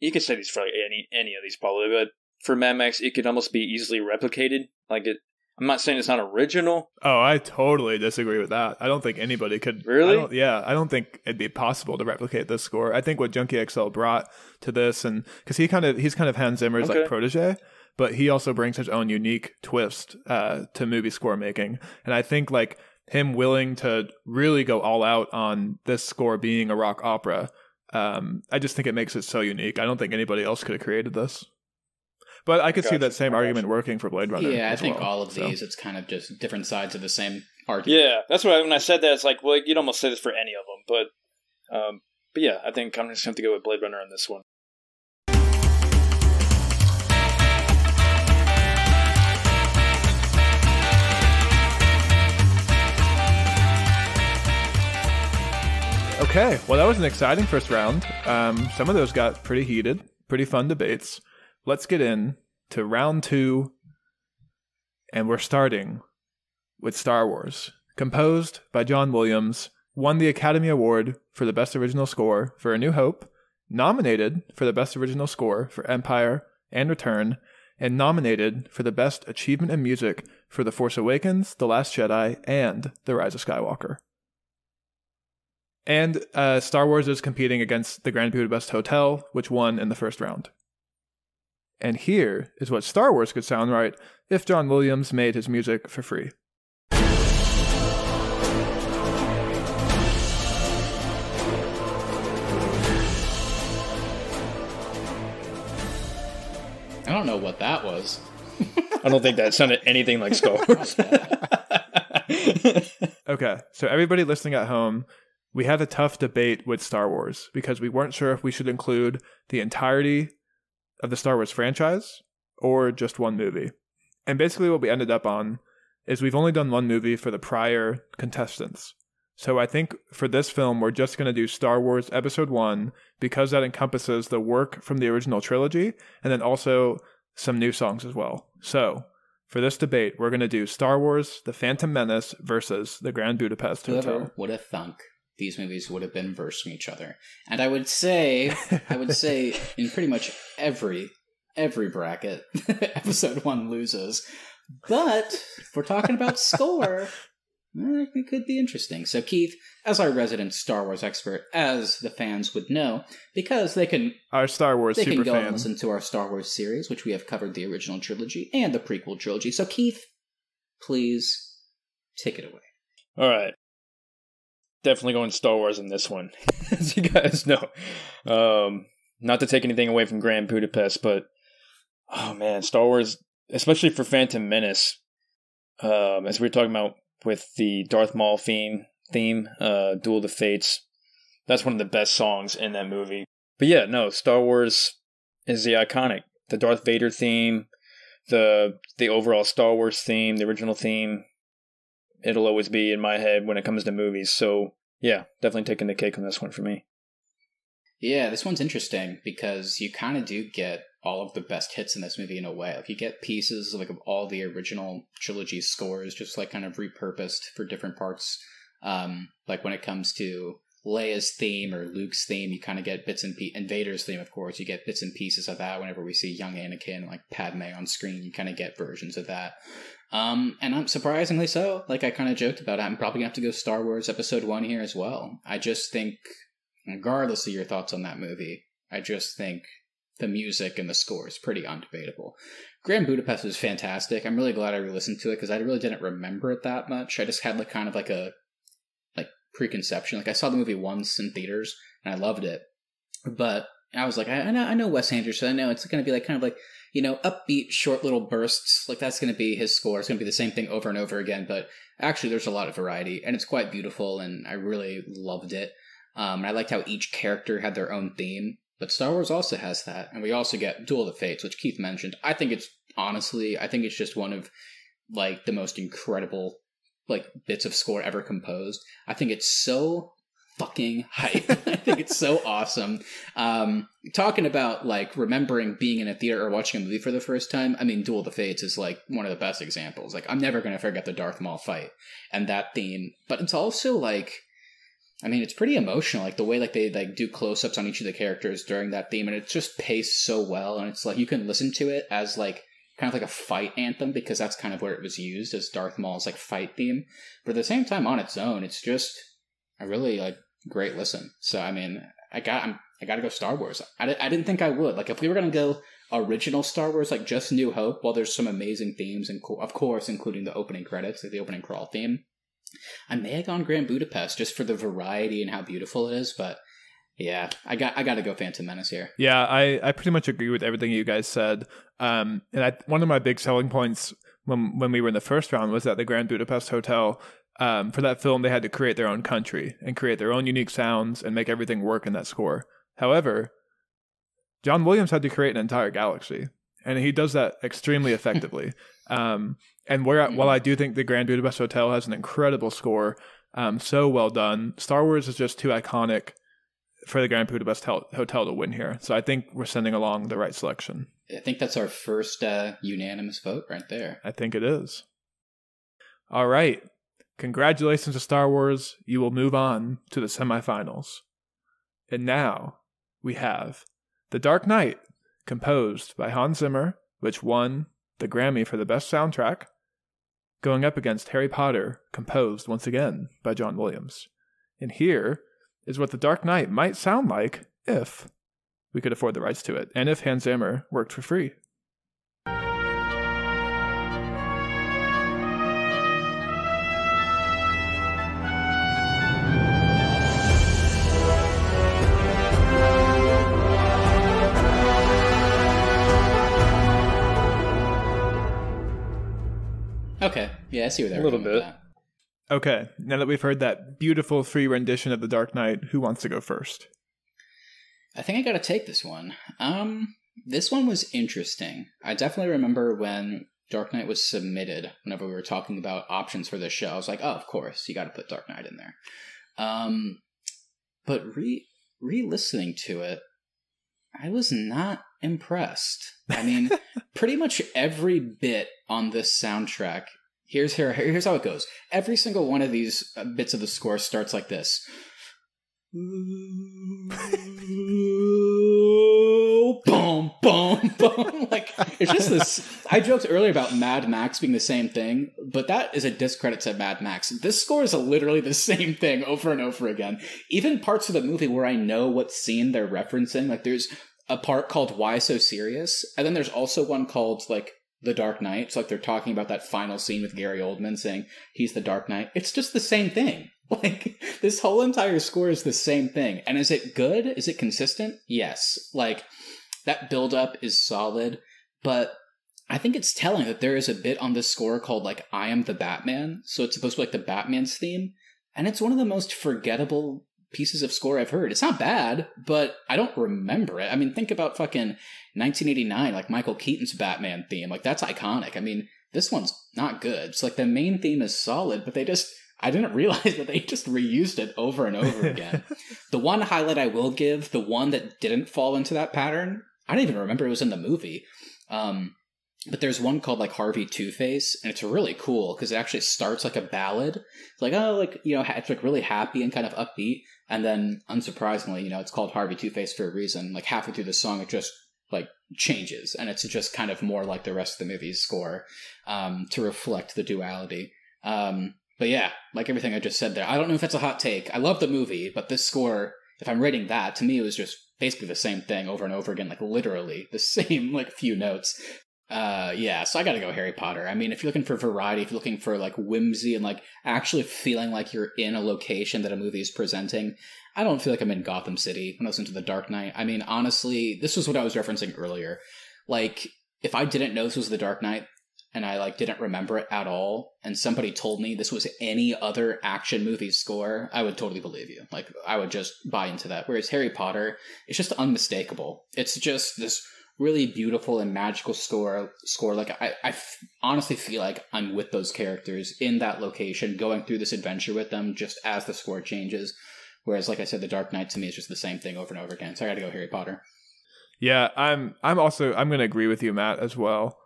you could say these for like any of these probably, but for Mad Max it could almost be easily replicated. Like it, I'm not saying it's not original. Oh, I totally disagree with that. I don't think anybody could. Really? I don't think it'd be possible to replicate this score. I think what Junkie XL brought to this, and because he's kind of Hans Zimmer's like protege, but he also brings his own unique twist to movie score making. And I think like him willing to really go all out on this score being a rock opera, I just think it makes it so unique. I don't think anybody else could have created this. But I could see that same argument working for Blade Runner. Yeah, I think all of these, it's kind of just different sides of the same argument. Yeah, that's why when I said that, it's like, well, you'd almost say this for any of them. But yeah, I think I'm just going to have to go with Blade Runner on this one. Okay, well, that was an exciting first round. Some of those got pretty heated, pretty fun debates. Let's get in to round two, and we're starting with Star Wars. Composed by John Williams, won the Academy Award for the Best Original Score for A New Hope, nominated for the Best Original Score for Empire and Return, and nominated for the Best Achievement in Music for The Force Awakens, The Last Jedi, and The Rise of Skywalker. And Star Wars is competing against the Grand Budapest Hotel, which won in the first round. And here is what Star Wars could sound right if John Williams made his music for free. I don't know what that was. I don't think that sounded anything like Star Wars. Okay, so everybody listening at home, we had a tough debate with Star Wars because we weren't sure if we should include the entirety of the Star Wars franchise or just one movie. And basically what we ended up on is we've only done one movie for the prior contestants. So I think for this film, we're just going to do Star Wars Episode 1 because that encompasses the work from the original trilogy and then also some new songs as well. So for this debate, we're going to do Star Wars The Phantom Menace versus The Grand Budapest Hotel. Whoever would have thunk these movies would have been versed from each other. And I would say in pretty much every bracket, Episode 1 loses. But if we're talking about score, It could be interesting. So Keith, as our resident Star Wars expert, as the fans would know, because they can... Our Star Wars super fan. They can go and listen to our Star Wars series, which we have covered the original trilogy and the prequel trilogy. So Keith, please take it away. All right. Definitely going Star Wars in this one, as you guys know. Not to take anything away from Grand Budapest, but, oh man, Star Wars, especially for Phantom Menace, as we were talking about, with the Darth Maul theme, Duel of the Fates. That's one of the best songs in that movie. But yeah, no, Star Wars is the iconic. The Darth Vader theme, the overall Star Wars theme, the original theme, it'll always be in my head when it comes to movies. So yeah, definitely taking the cake on this one for me. Yeah, this one's interesting because you kind of do get all of the best hits in this movie in a way. Like you get pieces like of all the original trilogy scores, just like kind of repurposed for different parts. Like when it comes to Leia's theme or Luke's theme, you kind of get bits and pieces. And Vader's theme, of course, you get bits and pieces of that. Whenever we see young Anakin, like Padme on screen, you kind of get versions of that. And I'm surprisingly so. Like I kind of joked about it. I'm probably gonna have to go Star Wars Episode 1 here as well. I just think, regardless of your thoughts on that movie, I just think the music and the score is pretty undebatable. Grand Budapest is fantastic. I'm really glad I re-listened to it because I really didn't remember it that much. I just had like kind of like a preconception. Like I saw the movie once in theaters and I loved it, but I was like, I know Wes Anderson. I know it's going to be like kind of like, you know, upbeat, short little bursts. Like that's going to be his score. It's going to be the same thing over and over again. But actually, there's a lot of variety and it's quite beautiful. And I really loved it. And I liked how each character had their own theme. But Star Wars also has that. And we also get Duel of the Fates, which Keith mentioned. I think it's just one of like the most incredible like bits of score ever composed. I think it's so fucking hype. I think it's so awesome. Talking about like remembering being in a theater or watching a movie for the first time, I mean, Duel of the Fates is like one of the best examples. Like I'm never going to forget the Darth Maul fight and that theme. But it's also like, I mean, it's pretty emotional, like the way like they like do close-ups on each of the characters during that theme, and it's just paced so well, and it's like you can listen to it as like kind of like a fight anthem because that's kind of where it was used as Darth Maul's like fight theme. But at the same time, on its own, it's just a really like great listen. So I mean, I got to go Star Wars. I didn't think I would. Like if we were gonna go original Star Wars, like just New Hope, well, there's some amazing themes and of course, including the opening credits, like the opening crawl theme. I may have gone Grand Budapest just for the variety and how beautiful it is, but yeah, I got to go Phantom Menace here. Yeah, I pretty much agree with everything you guys said. One of my big selling points when we were in the first round was that the Grand Budapest Hotel, for that film, they had to create their own country and create their own unique sounds and make everything work in that score. However, John Williams had to create an entire galaxy, and he does that extremely effectively. While I do think the Grand Budapest Hotel has an incredible score, so well done, Star Wars is just too iconic for the Grand Budapest Hotel to win here. So I think we're sending along the right selection. I think that's our first unanimous vote right there. I think it is. All right. Congratulations to Star Wars. You will move on to the semifinals. And now we have The Dark Knight, composed by Hans Zimmer, which won the Grammy for the best soundtrack, going up against Harry Potter, composed once again by John Williams. And here is what The Dark Knight might sound like if we could afford the rights to it, and if Hans Zimmer worked for free. Okay, yeah, I see where they're going with that. Okay, now that we've heard that beautiful free rendition of The Dark Knight, who wants to go first? I think I gotta take this one. This one was interesting. I definitely remember when Dark Knight was submitted, whenever we were talking about options for this show, I was like, oh, of course, you gotta put Dark Knight in there. But re-listening to it, I was not impressed. I mean, pretty much every bit on this soundtrack, here's how it goes. Every single one of these bits of the score starts like this. boom, boom, boom. Like, it's just this. I joked earlier about Mad Max being the same thing, but that is a discredit to Mad Max. This score is literally the same thing over and over again. Even parts of the movie where I know what scene they're referencing, like there's a part called Why So Serious, and then there's also one called like The Dark Knight. It's like they're talking about that final scene with Gary Oldman saying he's the Dark Knight. It's just the same thing. Like, this whole entire score is the same thing. And is it good? Is it consistent? Yes. Like, that buildup is solid. But I think it's telling that there is a bit on this score called, like, I Am the Batman. So it's supposed to be, like, the Batman's theme. And it's one of the most forgettable pieces of score I've heard. It's not bad, but I don't remember it. I mean, think about fucking 1989, like, Michael Keaton's Batman theme. Like, that's iconic. I mean, this one's not good. It's like, the main theme is solid, but they just... I didn't realize that they just reused it over and over again. The one highlight I will give, the one that didn't fall into that pattern, I don't even remember it was in the movie. But there's one called like Harvey Two-Face, and it's really cool because it actually starts like a ballad. It's like, oh, like, you know, it's like really happy and kind of upbeat. And then unsurprisingly, you know, it's called Harvey Two-Face for a reason. Like halfway through the song, it just like changes, and it's just kind of more like the rest of the movie's score to reflect the duality. But yeah, like everything I just said there, I don't know if that's a hot take. I love the movie, but this score, if I'm rating that, to me it was just basically the same thing over and over again, like literally the same like few notes. Yeah, so I gotta go Harry Potter. I mean, if you're looking for variety, if you're looking for like whimsy and like actually feeling like you're in a location that a movie is presenting, I don't feel like I'm in Gotham City when I listen to The Dark Knight. I mean, honestly, this was what I was referencing earlier. Like, if I didn't know this was The Dark Knight, and I like didn't remember it at all, and somebody told me this was any other action movie score, I would totally believe you. Like, I would just buy into that. Whereas Harry Potter, it's just unmistakable. It's just this really beautiful and magical score. Like, I honestly feel like I'm with those characters in that location, going through this adventure with them just as the score changes. Whereas, like I said, The Dark Knight to me is just the same thing over and over again. So I gotta go Harry Potter. Yeah, I'm gonna agree with you, Matt, as well.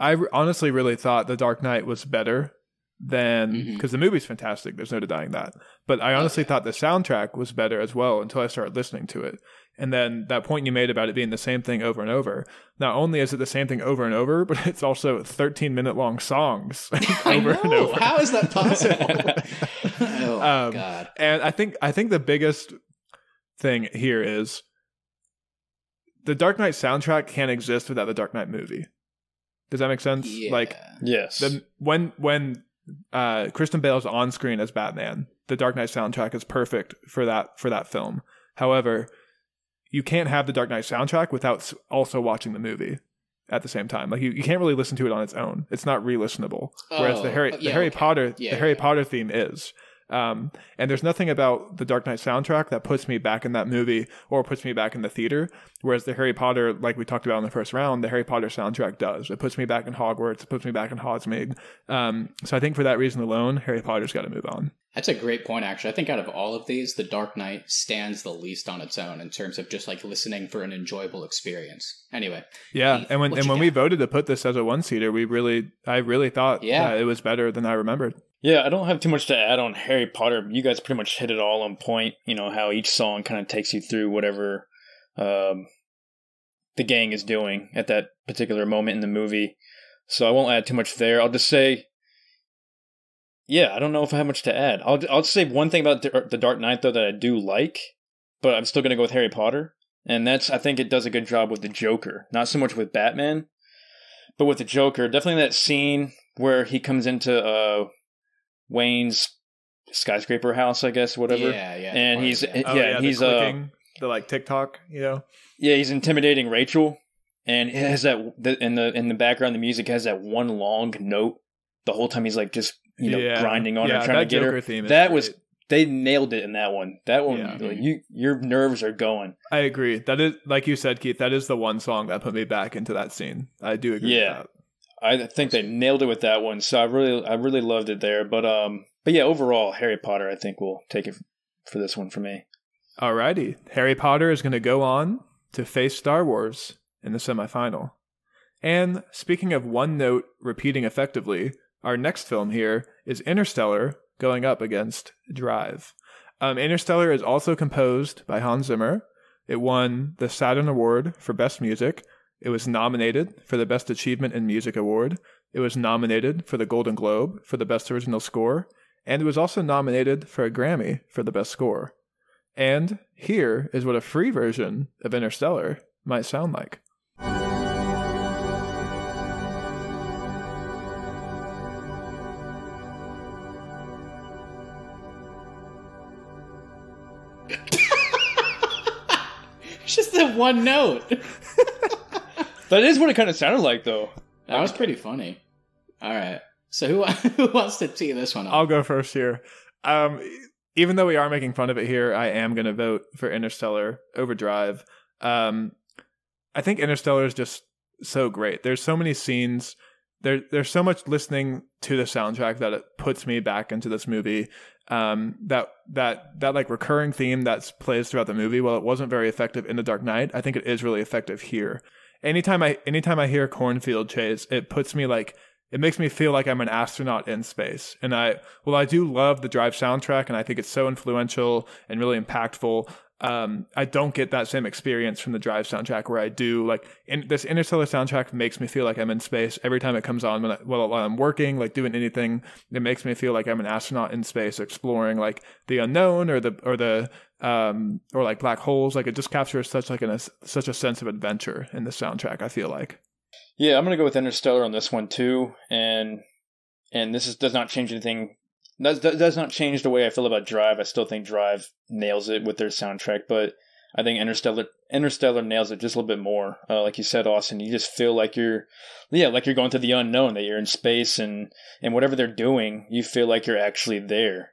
I honestly really thought The Dark Knight was better than, because the movie's fantastic, there's no denying that. But I honestly thought the soundtrack was better as well until I started listening to it. And then that point you made about it being the same thing over and over. Not only is it the same thing over and over, but it's also 13-minute long songs over and over. How is that possible? Oh, God. And I think the biggest thing here is the Dark Knight soundtrack can't exist without the Dark Knight movie. Does that make sense? Yeah. Like, yes. When Kristen Bale's on screen as Batman, the Dark Knight soundtrack is perfect for that film. However, you can't have the Dark Knight soundtrack without also watching the movie at the same time. Like, you can't really listen to it on its own. It's not re-listenable. Oh, whereas the Harry Potter theme is. And there's nothing about the Dark Knight soundtrack that puts me back in that movie or puts me back in the theater. Whereas the Harry Potter, like we talked about in the first round, the Harry Potter soundtrack does. It puts me back in Hogwarts. It puts me back in Hogsmeade. So I think for that reason alone, Harry Potter's got to move on. That's a great point, actually. I think out of all of these, the Dark Knight stands the least on its own in terms of just like listening for an enjoyable experience. Anyway. Yeah. Keith, and when we voted to put this as a one-seater, I really thought it was better than I remembered. Yeah, I don't have too much to add on Harry Potter. You guys pretty much hit it all on point. You know, how each song kind of takes you through whatever the gang is doing at that particular moment in the movie. So I won't add too much there. I'll just say, yeah, I don't know if I have much to add. I'll just say one thing about The Dark Knight, though, that I do like, but I'm still going to go with Harry Potter. And that's, I think it does a good job with the Joker. Not so much with Batman, but with the Joker. Definitely that scene where he comes into... Wayne's skyscraper house, I guess, whatever. Yeah. And he's the like TikTok, you know. Yeah, he's intimidating Rachel, and it has that in the background. The music has that one long note the whole time. He's like just grinding on her, trying to get her. That was great. They nailed it in that one. That one, like, your nerves are going. I agree. That is, like you said, Keith. That is the one song that put me back into that scene. I do agree. Yeah. With that. I think they nailed it with that one, so I really loved it there. But yeah, overall, Harry Potter, I think, will take it for this one for me. Alrighty, Harry Potter is going to go on to face Star Wars in the semifinal. And speaking of one note repeating effectively, our next film here is Interstellar going up against Drive. Interstellar is also composed by Hans Zimmer. It won the Saturn Award for Best Music. It was nominated for the Best Achievement in Music Award. It was nominated for the Golden Globe for the Best Original Score. And it was also nominated for a Grammy for the Best Score. And here is what a free version of Interstellar might sound like. Just the one note. That is what it kind of sounded like, though. That was pretty funny. All right. So who wants to tee this one up? I'll go first here. Even though we are making fun of it here, I am going to vote for Interstellar over Drive. I think Interstellar is just so great. There's so many scenes. There's so much listening to the soundtrack that it puts me back into this movie. That like recurring theme that plays throughout the movie, while it wasn't very effective in The Dark Knight, I think it is really effective here. Anytime I hear Cornfield Chase, it puts me like, it makes me feel like I'm an astronaut in space. And I do love the Drive soundtrack, and I think it's so influential and really impactful. I don't get that same experience from the Drive soundtrack where I do. Like, this Interstellar soundtrack makes me feel like I'm in space every time it comes on while I'm working, like doing anything. It makes me feel like I'm an astronaut in space, exploring like the unknown or like black holes. Like, it just captures such a sense of adventure in the soundtrack, I feel like. Yeah, I'm gonna go with Interstellar on this one too, and this does not change anything. That does not change the way I feel about Drive. I still think Drive nails it with their soundtrack, but I think Interstellar nails it just a little bit more. Like you said, Austin, you just feel like you're going to the unknown, that you're in space, and whatever they're doing, you feel like you're actually there.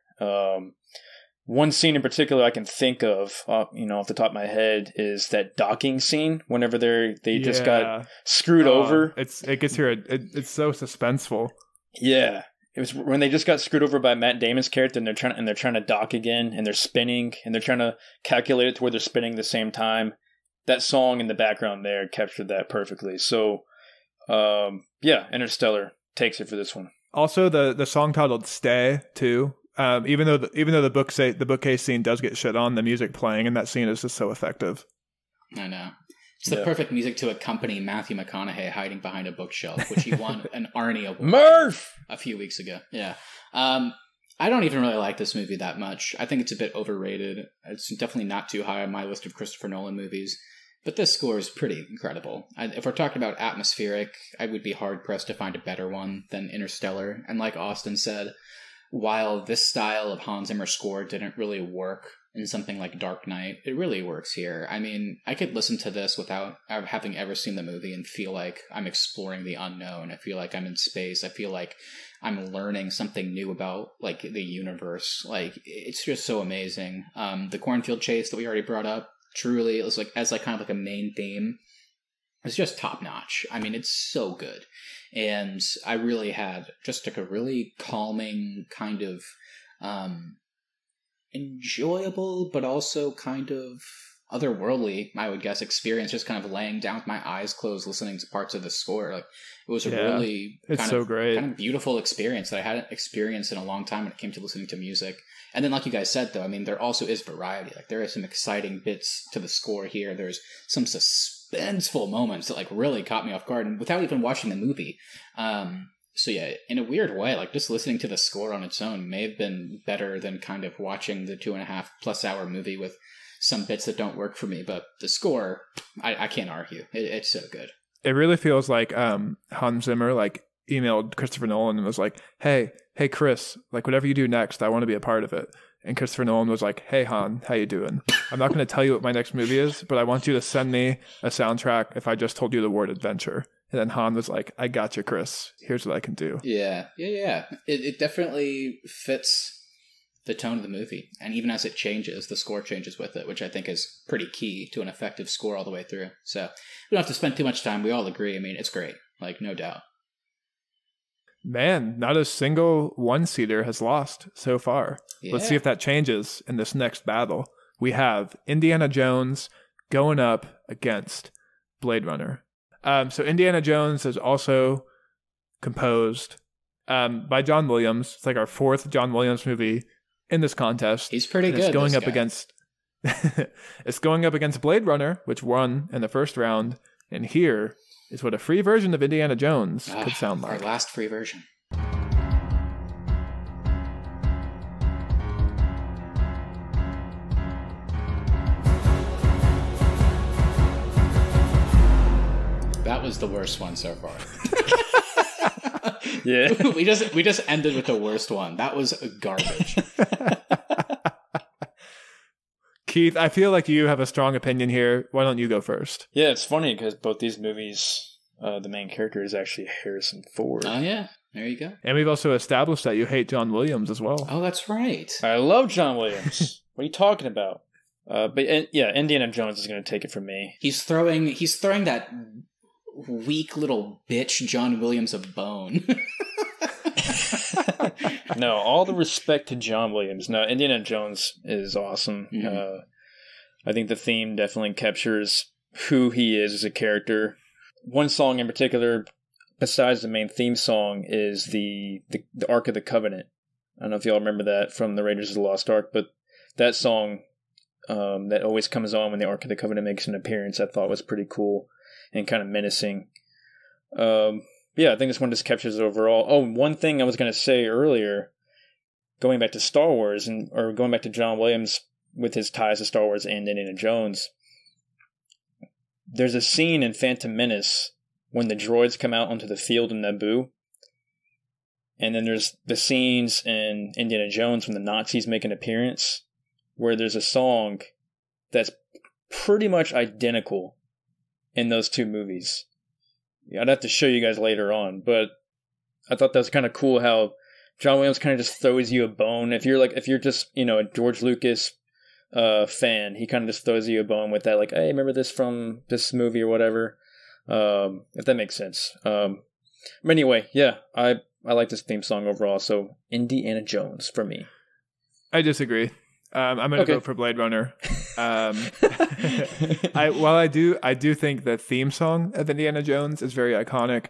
One scene in particular I can think of, off the top of my head, is that docking scene. Whenever they just got screwed over, it gets here. It's so suspenseful. Yeah. It was when they just got screwed over by Matt Damon's character, and they're trying to dock again, and they're spinning, and they're trying to calculate it to where they're spinning at the same time. That song in the background there captured that perfectly. So, Interstellar takes it for this one. Also, the song titled "Stay" too. Even though the bookcase scene does get shit on, the music playing in that scene is just so effective. I know. It's the perfect music to accompany Matthew McConaughey hiding behind a bookshelf, which he won an Arnie Award a few weeks ago. Yeah. I don't even really like this movie that much. I think it's a bit overrated. It's definitely not too high on my list of Christopher Nolan movies, but this score is pretty incredible. If we're talking about atmospheric, I would be hard-pressed to find a better one than Interstellar. And like Austin said, while this style of Hans Zimmer score didn't really work in something like Dark Knight, it really works here. I mean, I could listen to this without having ever seen the movie and feel like I'm exploring the unknown. I feel like I'm in space. I feel like I'm learning something new about, like, the universe. Like, it's just so amazing. The cornfield chase that we already brought up, truly, it was like as like kind of like a main theme. It's just top notch. I mean, it's so good. And I really had just like a really calming kind of enjoyable, but also kind of otherworldly, I would guess, experience, just kind of laying down with my eyes closed, listening to parts of the score. Like, it was a really beautiful experience that I hadn't experienced in a long time when it came to listening to music. And then, like you guys said, though, I mean, there also is variety. Like, there are some exciting bits to the score here. There's some suspenseful moments that, like, really caught me off guard, and without even watching the movie. So yeah, in a weird way, like, just listening to the score on its own may have been better than kind of watching the 2.5+ hour movie with some bits that don't work for me. But the score, I can't argue. It's so good. It really feels like Hans Zimmer, like, emailed Christopher Nolan and was like, hey, Chris, like, whatever you do next, I want to be a part of it. And Christopher Nolan was like, hey, Han, how you doing? I'm not going to tell you what my next movie is, but I want you to send me a soundtrack if I just told you the word adventure. And then Han was like, I got you, Chris. Here's what I can do. Yeah. It definitely fits the tone of the movie. And even as it changes, the score changes with it, which I think is pretty key to an effective score all the way through. So we don't have to spend too much time. We all agree. I mean, it's great. Like, no doubt. Man, not a single one-seater has lost so far. Yeah. Let's see if that changes in this next battle. We have Indiana Jones going up against Blade Runner. So Indiana Jones is also composed by John Williams. It's like our fourth John Williams movie in this contest. He's pretty good. It's going up against Blade Runner, which won in the first round. And here is what a free version of Indiana Jones could sound like. Our last free version. That was the worst one so far. Yeah. We just ended with the worst one. That was garbage. Keith, I feel like you have a strong opinion here. Why don't you go first? Yeah, it's funny because both these movies, the main character is actually Harrison Ford. Oh, yeah. There you go. And we've also established that you hate John Williams as well. Oh, that's right. I love John Williams. What are you talking about? But Indiana Jones is going to take it from me. He's throwing that weak little bitch John Williams a bone. No, all the respect to John Williams. No, Indiana Jones is awesome. Mm-hmm. I think the theme definitely captures who he is as a character. One song in particular, besides the main theme song, is the Ark of the Covenant. I don't know if y'all remember that from the Raiders of the Lost Ark, but that song that always comes on when the Ark of the Covenant makes an appearance, I thought was pretty cool and kind of menacing. Yeah, I think this one just captures it overall. Oh, one thing I was going to say earlier, going back to Star Wars, or going back to John Williams with his ties to Star Wars and Indiana Jones, there's a scene in Phantom Menace when the droids come out onto the field in Naboo, and then there's the scenes in Indiana Jones when the Nazis make an appearance, where there's a song that's pretty much identical in those two movies. Yeah, I'd have to show you guys later on, but I thought that was kind of cool how John Williams kind of just throws you a bone. If you're just, a George Lucas fan, he kind of just throws you a bone with that, like, hey, remember this from this movie or whatever, if that makes sense. But anyway, yeah, I like this theme song overall, so Indiana Jones for me. I disagree. I'm going to go for Blade Runner. I do think the theme song of Indiana Jones is very iconic.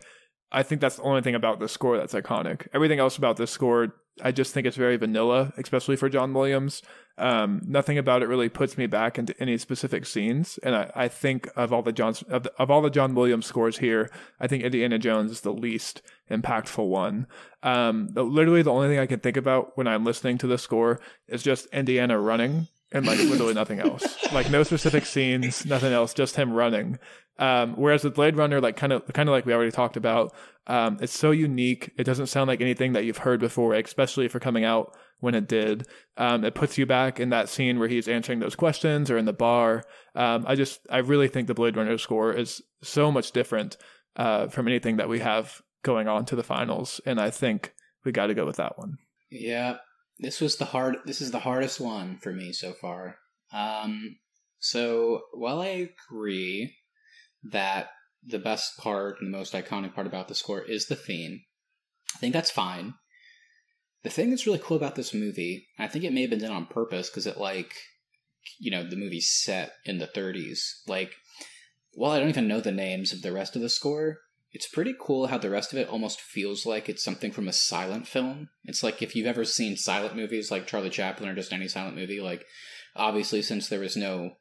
I think that's the only thing about the score that's iconic. Everything else about this score, I just think it's very vanilla, especially for John Williams. Nothing about it really puts me back into any specific scenes. And I think of all the John Williams scores here, I think Indiana Jones is the least impactful one. Literally the only thing I can think about when I'm listening to the score is just Indiana running and like literally nothing else. Like no specific scenes, nothing else, just him running. Whereas with Blade Runner, like kind of like we already talked about, it's so unique. It doesn't sound like anything that you've heard before, especially for coming out when it did. It puts you back in that scene where he's answering those questions or in the bar. I really think the Blade Runner score is so much different from anything that we have going on to the finals, and I think we got to go with that one. Yeah, this is the hardest one for me so far. So while I agree that the best part and the most iconic part about the score is the theme, I think that's fine. The thing that's really cool about this movie, and I think it may have been done on purpose because it, the movie's set in the 30s. While I don't even know the names of the rest of the score, it's pretty cool how the rest of it almost feels like it's something from a silent film. It's like if you've ever seen silent movies like Charlie Chaplin or just any silent movie, obviously since there was no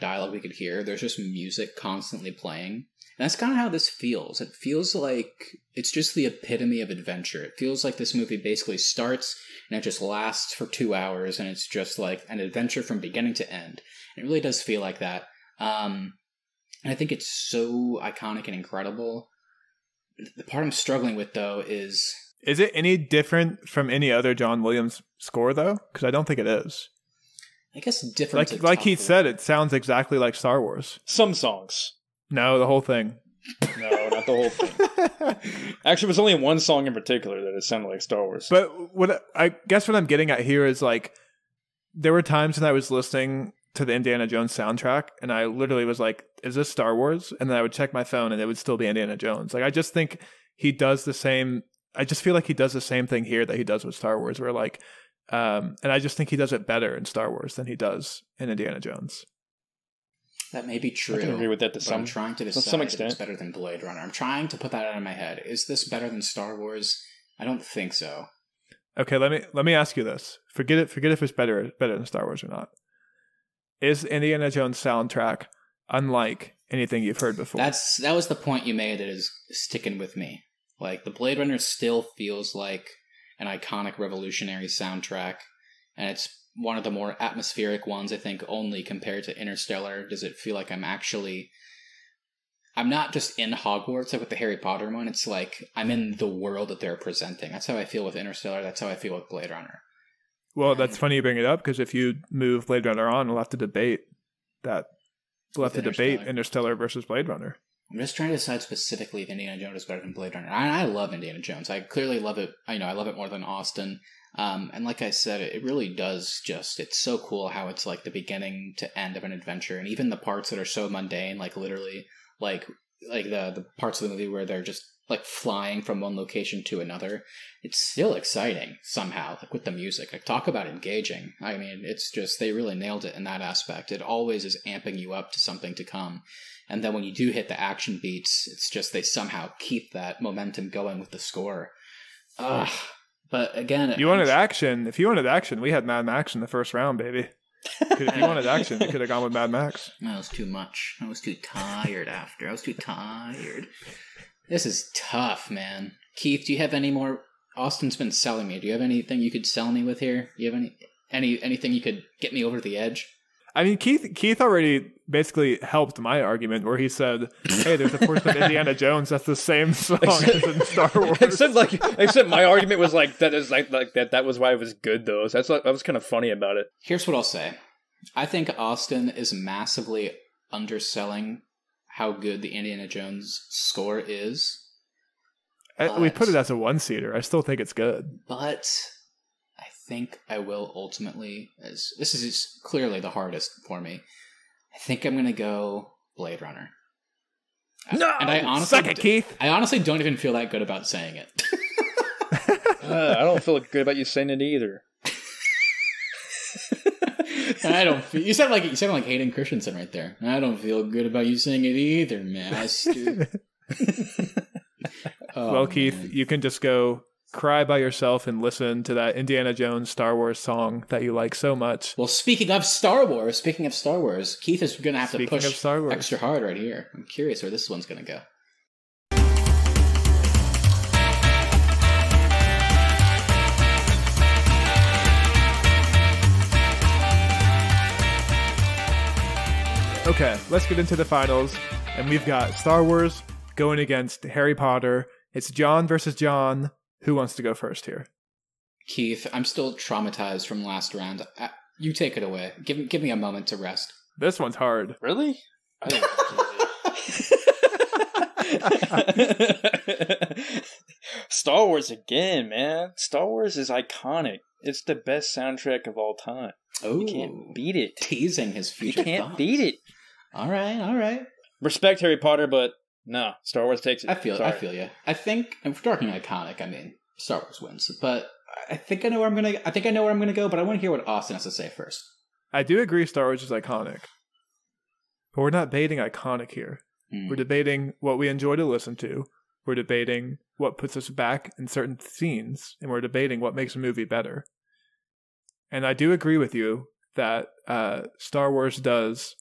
dialogue we could hear, there's just music constantly playing. And that's kind of how this feels. It feels like it's just the epitome of adventure. It feels like this movie basically starts and it just lasts for 2 hours, and it's just like an adventure from beginning to end. And it really does feel like that. And I think it's so iconic and incredible. The part I'm struggling with, though, is... Is it any different from any other John Williams score, though? Because I don't think it is. I guess different. Like he said, it sounds exactly like Star Wars. Some songs. No, the whole thing. No, not the whole thing. Actually, it was only one song in particular that it sounded like Star Wars. But what I'm getting at here is there were times when I was listening to the Indiana Jones soundtrack and I literally was like, is this Star Wars? And then I would check my phone and it would still be Indiana Jones. I just think he does the same. I just feel like he does the same thing here that he does with Star Wars, where and I just think he does it better in Star Wars than he does in Indiana Jones. That may be true. I can agree with that to some extent. I'm trying to decide if it's better than Blade Runner. I'm trying to put that out of my head. Is this better than Star Wars? I don't think so. Okay, let me ask you this. Forget if it's better than Star Wars or not. Is Indiana Jones soundtrack unlike anything you've heard before? That was the point you made that is sticking with me. Like, the Blade Runner still feels like an iconic revolutionary soundtrack, and it's one of the more atmospheric ones, I think, only compared to Interstellar. Does it feel like I'm not just in Hogwarts, like with the Harry Potter one. It's like I'm in the world that they're presenting. That's how I feel with Interstellar. That's how I feel with Blade Runner. Well, that's funny you bring it up, because if you move Blade Runner on, we'll have to debate that. We'll have to debate Interstellar versus Blade Runner. I'm just trying to decide specifically if Indiana Jones is better than Blade Runner. I love Indiana Jones. I clearly love it. I love it more than Austin. And like I said, it really does just, it's so cool how it's like the beginning to end of an adventure. And even the parts that are so mundane, like literally like the parts of the movie where they're just like flying from one location to another, it's still exciting somehow, like with the music. Like, talk about engaging. I mean, it's just, they really nailed it in that aspect. It always is amping you up to something to come. And then when you do hit the action beats, it's just they somehow keep that momentum going with the score. But again... You wanted action. If you wanted action, we had Mad Max in the first round, baby. If you wanted action, you could have gone with Mad Max. That was too much. I was too tired after. I was too tired. This is tough, man. Keith, do you have any more? Austin's been selling me. Do you have anything you could sell me with here? Do you have anything you could get me over the edge? I mean, Keith already basically helped my argument where he said, hey, there's a portion of Indiana Jones that's the same song as in Star Wars. Except my argument was like, that was why it was good, though. So that was kind of funny about it. Here's what I'll say. I think Austin is massively underselling how good the Indiana Jones score is. We put it as a one-seater. I still think it's good. But... I think I will ultimately, as this is clearly the hardest for me, I think I'm going to go Blade Runner. No! And I honestly, suck it, Keith! I honestly don't even feel that good about saying it. I don't feel good about you saying it either. I don't feel, you sound like Hayden Christensen right there. I don't feel good about you saying it either, man. I stupid. Oh, well, Keith, man. You can just go cry by yourself and listen to that Indiana Jones Star Wars song that you like so much. Well, speaking of Star Wars, Keith is going to have to push extra hard right here. I'm curious where this one's going to go. Okay, let's get into the finals. And we've got Star Wars going against Harry Potter. It's John versus John. Who wants to go first here? Keith, I'm still traumatized from last round. You take it away. Give me a moment to rest. This one's hard. Really? I don't Star Wars again, man. Star Wars is iconic. It's the best soundtrack of all time. Oh, you can't beat it. Teasing his future. You can't beat it. All right, all right. Respect Harry Potter, but... No, Star Wars takes it. I feel you. I think, and we're talking iconic, I mean, Star Wars wins. But I think I know where I'm gonna go, but I want to hear what Austin has to say first. I do agree Star Wars is iconic. But we're not debating iconic here. We're debating what we enjoy to listen to. We're debating what puts us back in certain scenes, and we're debating what makes a movie better. And I do agree with you that Star Wars does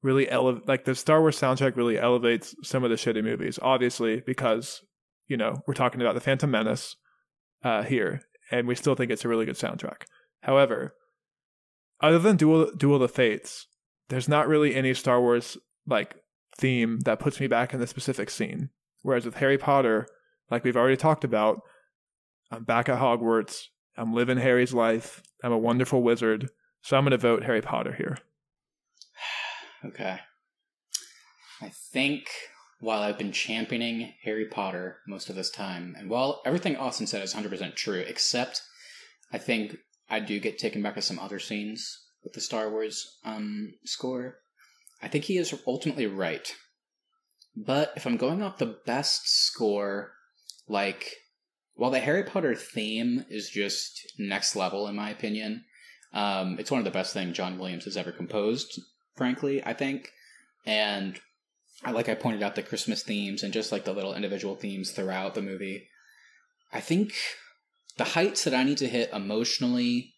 really elevate, like the Star Wars soundtrack really elevates some of the shitty movies, obviously, because, you know, we're talking about The Phantom Menace here, and we still think it's a really good soundtrack. However, other than Duel of the Fates, there's not really any Star Wars like theme that puts me back in the specific scene. Whereas with Harry Potter, like we've already talked about, I'm back at Hogwarts, I'm living Harry's life, I'm a wonderful wizard, so I'm going to vote Harry Potter here. Okay. I think while I've been championing Harry Potter most of this time, and while everything Austin said is 100% true, except I think I do get taken back to some other scenes with the Star Wars score, I think he is ultimately right. But if I'm going off the best score, like, while the Harry Potter theme is just next level, in my opinion, it's one of the best things John Williams has ever composed, frankly, I think. And I pointed out the Christmas themes and just like the little individual themes throughout the movie. I think the heights that I need to hit emotionally.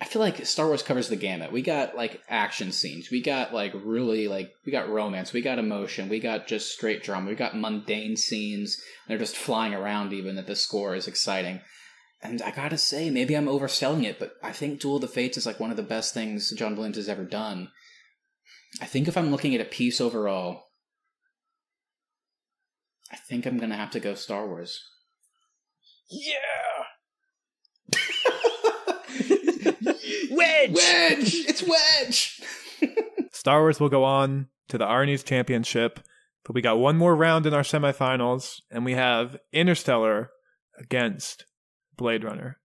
I feel like Star Wars covers the gamut. We got like action scenes. We got like really like, we got romance. We got emotion. We got just straight drama. We got mundane scenes. They're just flying around even that the score is exciting. And I gotta say, maybe I'm overselling it, but I think Duel of the Fates is like one of the best things John Williams has ever done. I think if I'm looking at a piece overall, I think I'm gonna have to go Star Wars. Yeah! Wedge! Wedge! It's Wedge! Star Wars will go on to the Arnies Championship, but we got one more round in our semifinals, and we have Interstellar against Blade Runner.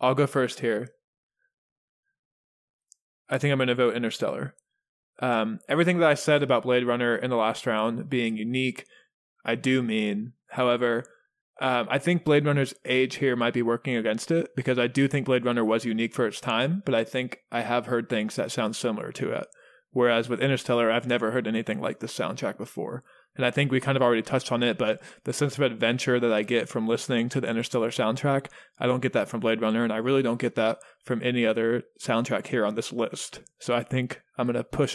I'll go first here. I think I'm going to vote Interstellar. Everything that I said about Blade Runner in the last round being unique, I do mean. However, I think Blade Runner's age here might be working against it, because I do think Blade Runner was unique for its time, but I think I have heard things that sound similar to it. Whereas with Interstellar, I've never heard anything like this soundtrack before. And I think we kind of already touched on it, but the sense of adventure that I get from listening to the Interstellar soundtrack, I don't get that from Blade Runner, and I really don't get that from any other soundtrack here on this list. So I think I'm going to push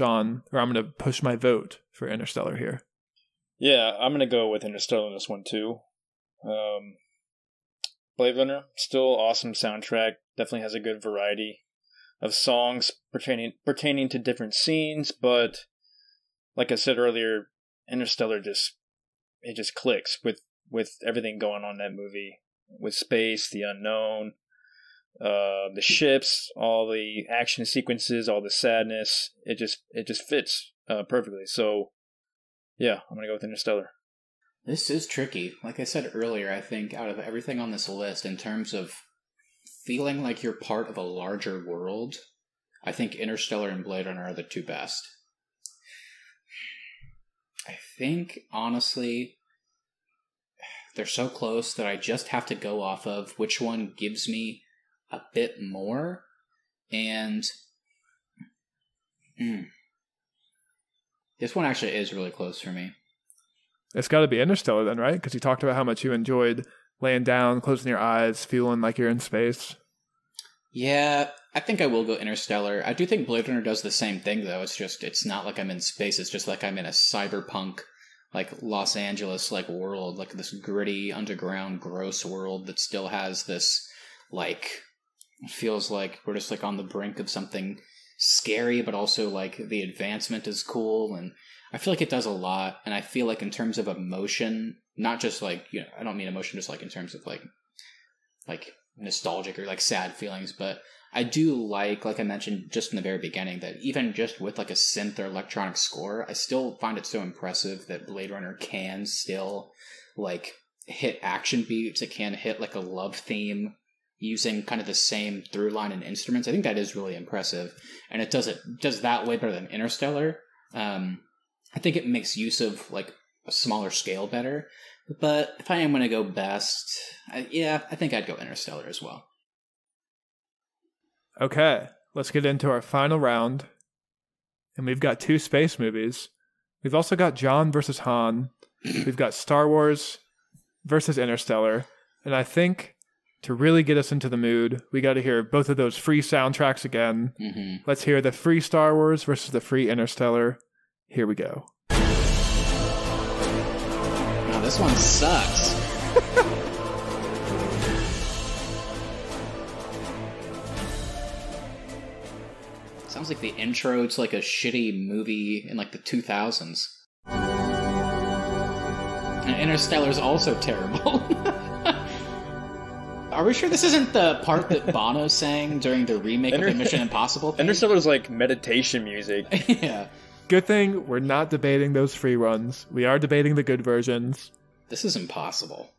my vote for Interstellar here. Yeah, I'm going to go with Interstellar in this one too. Blade Runner, still awesome soundtrack, definitely has a good variety of songs pertaining to different scenes, but like I said earlier, Interstellar just clicks with everything going on in that movie, with space, the unknown, the ships, all the action sequences, all the sadness. It just fits perfectly. So yeah, I'm gonna go with Interstellar. This is tricky. Like I said earlier, I think out of everything on this list in terms of feeling like you're part of a larger world, I think Interstellar and Blade Runner are the two best. I think, honestly, they're so close that I just have to go off of which one gives me a bit more. And this one actually is really close for me. It's got to be Interstellar then, right? Because you talked about how much you enjoyed laying down, closing your eyes, feeling like you're in space. Yeah, I think I will go Interstellar. I do think Blade Runner does the same thing, though. It's just, it's not like I'm in space. It's just like I'm in a cyberpunk, like Los Angeles, like world, like this gritty, underground, gross world that still has this, like, it feels like we're just like on the brink of something scary, but also like the advancement is cool. And I feel like it does a lot. And I feel like in terms of emotion, not just like, you know, I don't mean emotion just like in terms of like nostalgic or like sad feelings, but I do like I mentioned just in the very beginning, that even just with like a synth or electronic score, I still find it so impressive that Blade Runner can still like hit action beats. It can hit like a love theme using kind of the same through line and instruments. I think that is really impressive, and it does that way better than Interstellar. I think it makes use of like a smaller scale better, but if I am going to go best, I think I'd go Interstellar as well. Okay, let's get into our final round, and we've got two space movies. We've also got John versus Han. We've got Star Wars versus Interstellar, and I think to really get us into the mood, we got to hear both of those free soundtracks again. Let's hear the free Star Wars versus the free Interstellar. Here we go. Wow, this one sucks. Sounds like the intro to like a shitty movie in like the 2000s. And Interstellar's also terrible. Are we sure this isn't the part that Bono sang during the remake of the Mission Impossible thing? Interstellar's like meditation music. Yeah. Good thing we're not debating those free runs. We are debating the good versions. This is impossible.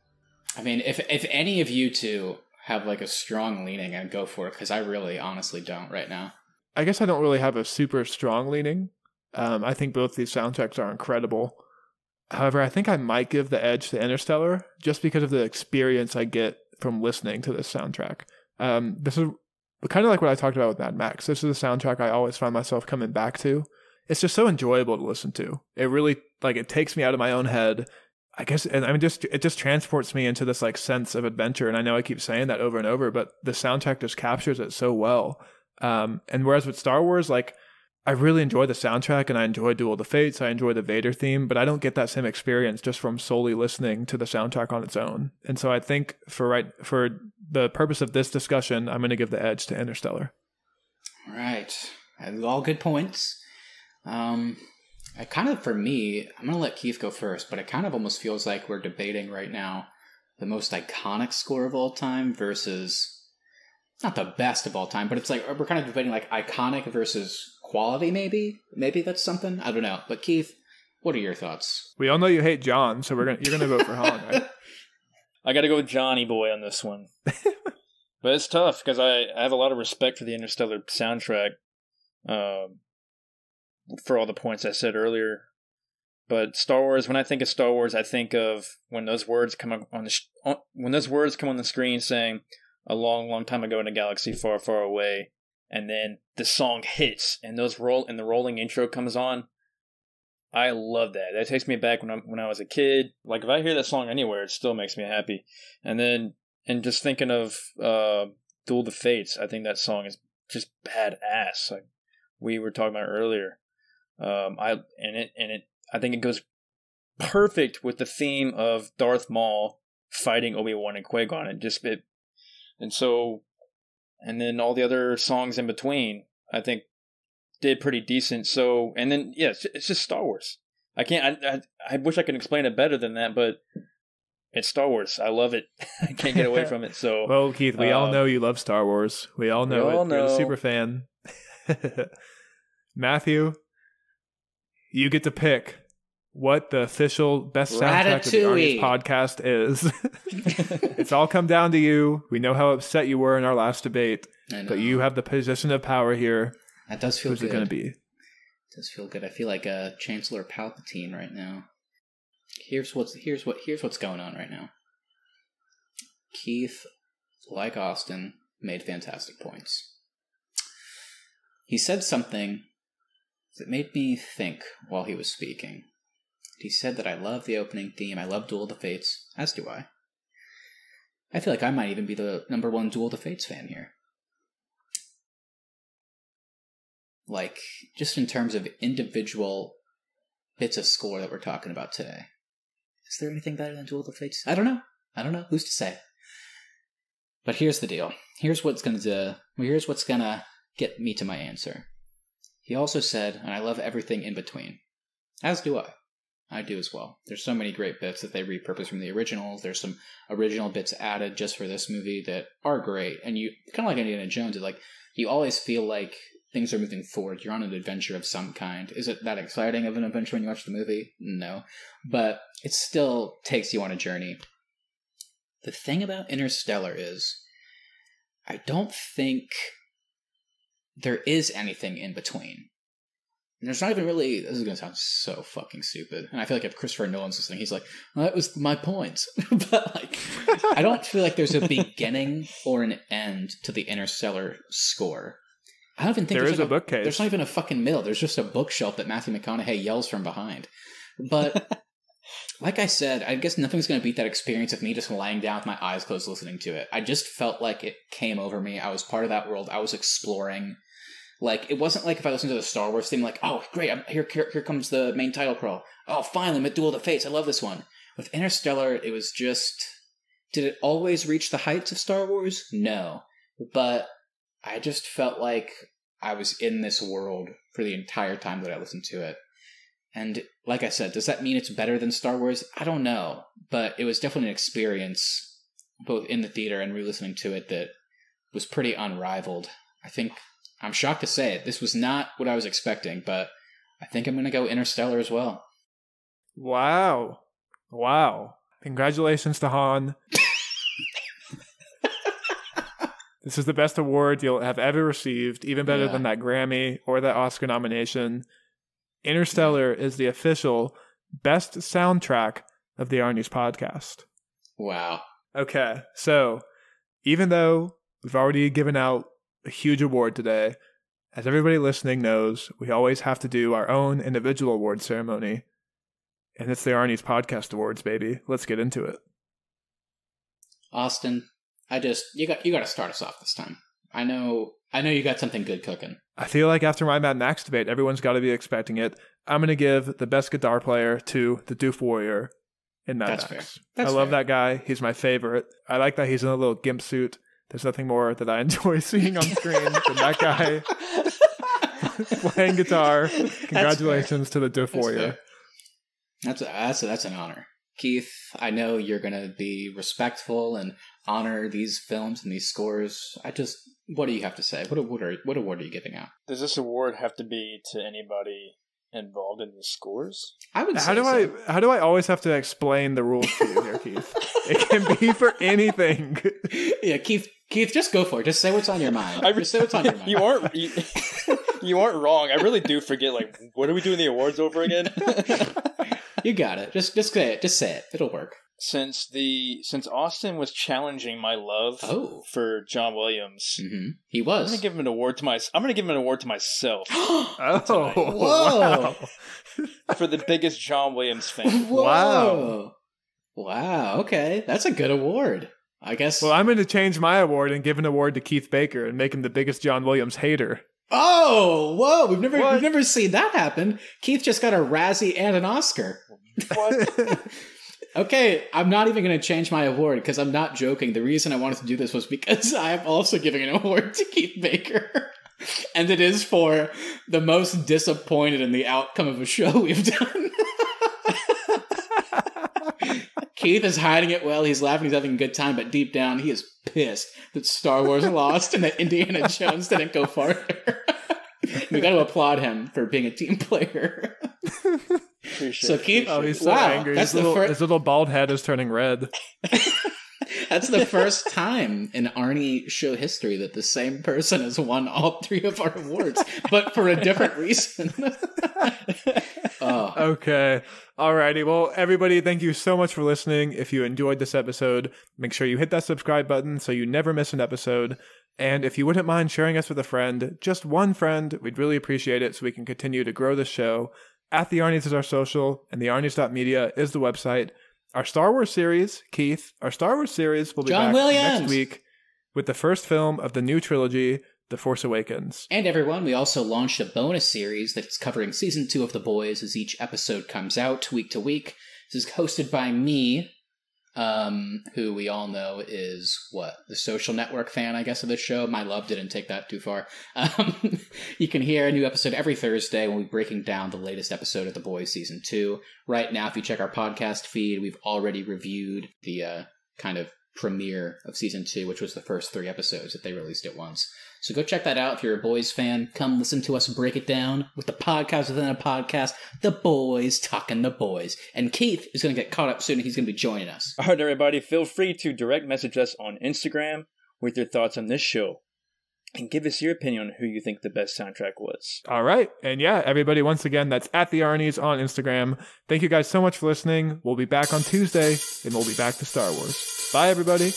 I mean, if any of you two have like a strong leaning, I'd go for it, because I really honestly don't right now. I guess I don't really have a super strong leaning. I think both these soundtracks are incredible. However, I think I might give the edge to Interstellar just because of the experience I get from listening to this soundtrack. This is kind of like what I talked about with Mad Max. This is a soundtrack I always find myself coming back to. It's just so enjoyable to listen to. It really, like, it takes me out of my own head. I guess, and I mean, just, it just transports me into this like sense of adventure. And I know I keep saying that over and over, but the soundtrack just captures it so well. And whereas with Star Wars, like, I really enjoy the soundtrack and I enjoy Duel of the Fates. I enjoy the Vader theme, but I don't get that same experience just from solely listening to the soundtrack on its own. And so I think for the purpose of this discussion, I'm going to give the edge to Interstellar. Right. All good points. I kind of, for me, I'm going to let Keith go first, but it kind of almost feels like we're debating right now the most iconic score of all time versus, not the best of all time, but it's like we're kind of debating like iconic versus quality, maybe. Maybe that's something. I don't know. But Keith, what are your thoughts? We all know you hate John, so you're going to vote for Han, right? I got to go with Johnny Boy on this one. But it's tough because I have a lot of respect for the Interstellar soundtrack. For all the points I said earlier. But Star Wars, when I think of Star Wars, I think of when those words come on the screen saying a long, long time ago in a galaxy far, far away, and then the song hits and the rolling intro comes on. I love that. That takes me back when I was a kid. Like if I hear that song anywhere, it still makes me happy. And just thinking of Duel of the Fates, I think that song is just badass. Like we were talking about earlier. I think it goes perfect with the theme of Darth Maul fighting Obi-Wan and Qui-Gon. And then all the other songs in between, I think, did pretty decent. So, and then yeah, it's just Star Wars. I wish I could explain it better than that, but it's Star Wars. I love it. I can't get away from it. So, well, Keith, we all know you love Star Wars. We all know You're a super fan. Matthew, you get to pick what the official best soundtrack of the Arnies podcast is. It's all come down to you. We know how upset you were in our last debate, but you have the position of power here. That does feel good. Who's it going to be? It does feel good. I feel like a Chancellor Palpatine right now. Here's what's going on right now. Keith, like Austin, made fantastic points. He said something that made me think while he was speaking. He said that I love the opening theme. I love Duel of the Fates, as do I. I feel like I might even be the #1 Duel of the Fates fan here. Like, just in terms of individual bits of score that we're talking about today. Is there anything better than Duel of the Fates? I don't know. I don't know. Who's to say? But here's the deal. Here's what's gonna get me to my answer. He also said, and I love everything in between. As do I. I do as well. There's so many great bits that they repurpose from the originals. There's some original bits added just for this movie that are great. And you, kind of like Indiana Jones, like you always feel like things are moving forward. You're on an adventure of some kind. Is it that exciting of an adventure when you watch the movie? No. But it still takes you on a journey. The thing about Interstellar is, I don't think there is anything in between. And there's not even really... This is going to sound so fucking stupid. And I feel like if Christopher Nolan's listening, he's like, well, that was my point. But like, I don't feel like there's a beginning or an end to the Interstellar score. I don't even think there's like a bookcase. There's not even a fucking middle. There's just a bookshelf that Matthew McConaughey yells from behind. But like I said, I guess nothing's going to beat that experience of me just lying down with my eyes closed listening to it. I just felt like it came over me. I was part of that world. I was exploring. Like, it wasn't like if I listened to the Star Wars theme, like, oh, great, here comes the main title crawl. Oh, finally, I'm at Duel of the Fates. I love this one. With Interstellar, it was just... Did it always reach the heights of Star Wars? No. But I just felt like I was in this world for the entire time that I listened to it. And like I said, does that mean it's better than Star Wars? I don't know. But it was definitely an experience, both in the theater and re-listening to it, that was pretty unrivaled. I think... I'm shocked to say it. This was not what I was expecting, but I think I'm going to go Interstellar as well. Wow. Wow. Congratulations to Han. This is the best award you'll have ever received, even better than that Grammy or that Oscar nomination. Interstellar is the official best soundtrack of the Arnies podcast. Wow. Okay. So even though we've already given out a huge award today. As everybody listening knows, we always have to do our own individual award ceremony. And it's the Arnies Podcast Awards, baby. Let's get into it. Austin, you got to start us off this time. I know you got something good cooking. I feel like after my Mad Max debate, everyone's got to be expecting it. I'm going to give the best guitar player to the Doof Warrior in Mad Max. That's fair. I love that guy. He's my favorite. I like that he's in a little gimp suit. There's nothing more that I enjoy seeing on screen than that guy playing guitar. Congratulations to the Doof Warrior. That's an honor. Keith, I know you're going to be respectful and honor these films and these scores. What do you have to say? What award are you giving out? Does this award have to be to anybody involved in the scores? I would say so. How do I always have to explain the rules to you here, Keith? It can be for anything. Yeah, Keith, just go for it. Just say what's on your mind. Just say what's on your mind. You aren't wrong. I really do forget, like, what are we doing the awards over again? You got it. Just say it. Just say it. It'll work. Since Austin was challenging my love for John Williams, he was. I'm gonna give him an award to myself. Oh, whoa! Wow. For the biggest John Williams fan. Whoa. Wow. Okay, that's a good award, I guess. Well, I'm going to change my award and give an award to Keith Baker and make him the biggest John Williams hater. Oh, whoa! We've never seen that happen. Keith just got a Razzie and an Oscar. What? Okay, I'm not even going to change my award because I'm not joking. The reason I wanted to do this was because I am also giving an award to Keith Baker. And it is for the most disappointed in the outcome of a show we've done. Keith is hiding it well. He's laughing. He's having a good time. But deep down, he is pissed that Star Wars lost and that Indiana Jones didn't go farther. We got to applaud him for being a team player. So Keith, he's so angry. His little bald head is turning red. That's the first time in Arnie show history that the same person has won all three of our awards, but for a different reason. Okay. Alrighty. Well, everybody, thank you so much for listening. If you enjoyed this episode, make sure you hit that subscribe button so you never miss an episode. And if you wouldn't mind sharing us with a friend, just one friend, we'd really appreciate it so we can continue to grow this show. At The Arnies is our social, and thearnies.media is the website. Our Star Wars series, Keith, our Star Wars series will be back next week with the first film of the new trilogy, The Force Awakens. And everyone, we also launched a bonus series that's covering Season 2 of The Boys as each episode comes out week to week. This is hosted by me, who we all know is, the Social Network fan, I guess, of the show. My love didn't take that too far. You can hear a new episode every Thursday when we're breaking down the latest episode of The Boys Season 2. Right now, if you check our podcast feed, we've already reviewed the kind of premiere of Season 2, which was the first 3 episodes that they released at once. So go check that out if you're a Boys fan. Come listen to us break it down with the podcast within a podcast, The Boys Talking the Boys. And Keith is going to get caught up soon, and he's going to be joining us. All right, everybody, feel free to direct message us on Instagram with your thoughts on this show. And give us your opinion on who you think the best soundtrack was. All right. And yeah, everybody, once again, that's at The Arnies on Instagram. Thank you guys so much for listening. We'll be back on Tuesday, and we'll be back to Star Wars. Bye, everybody.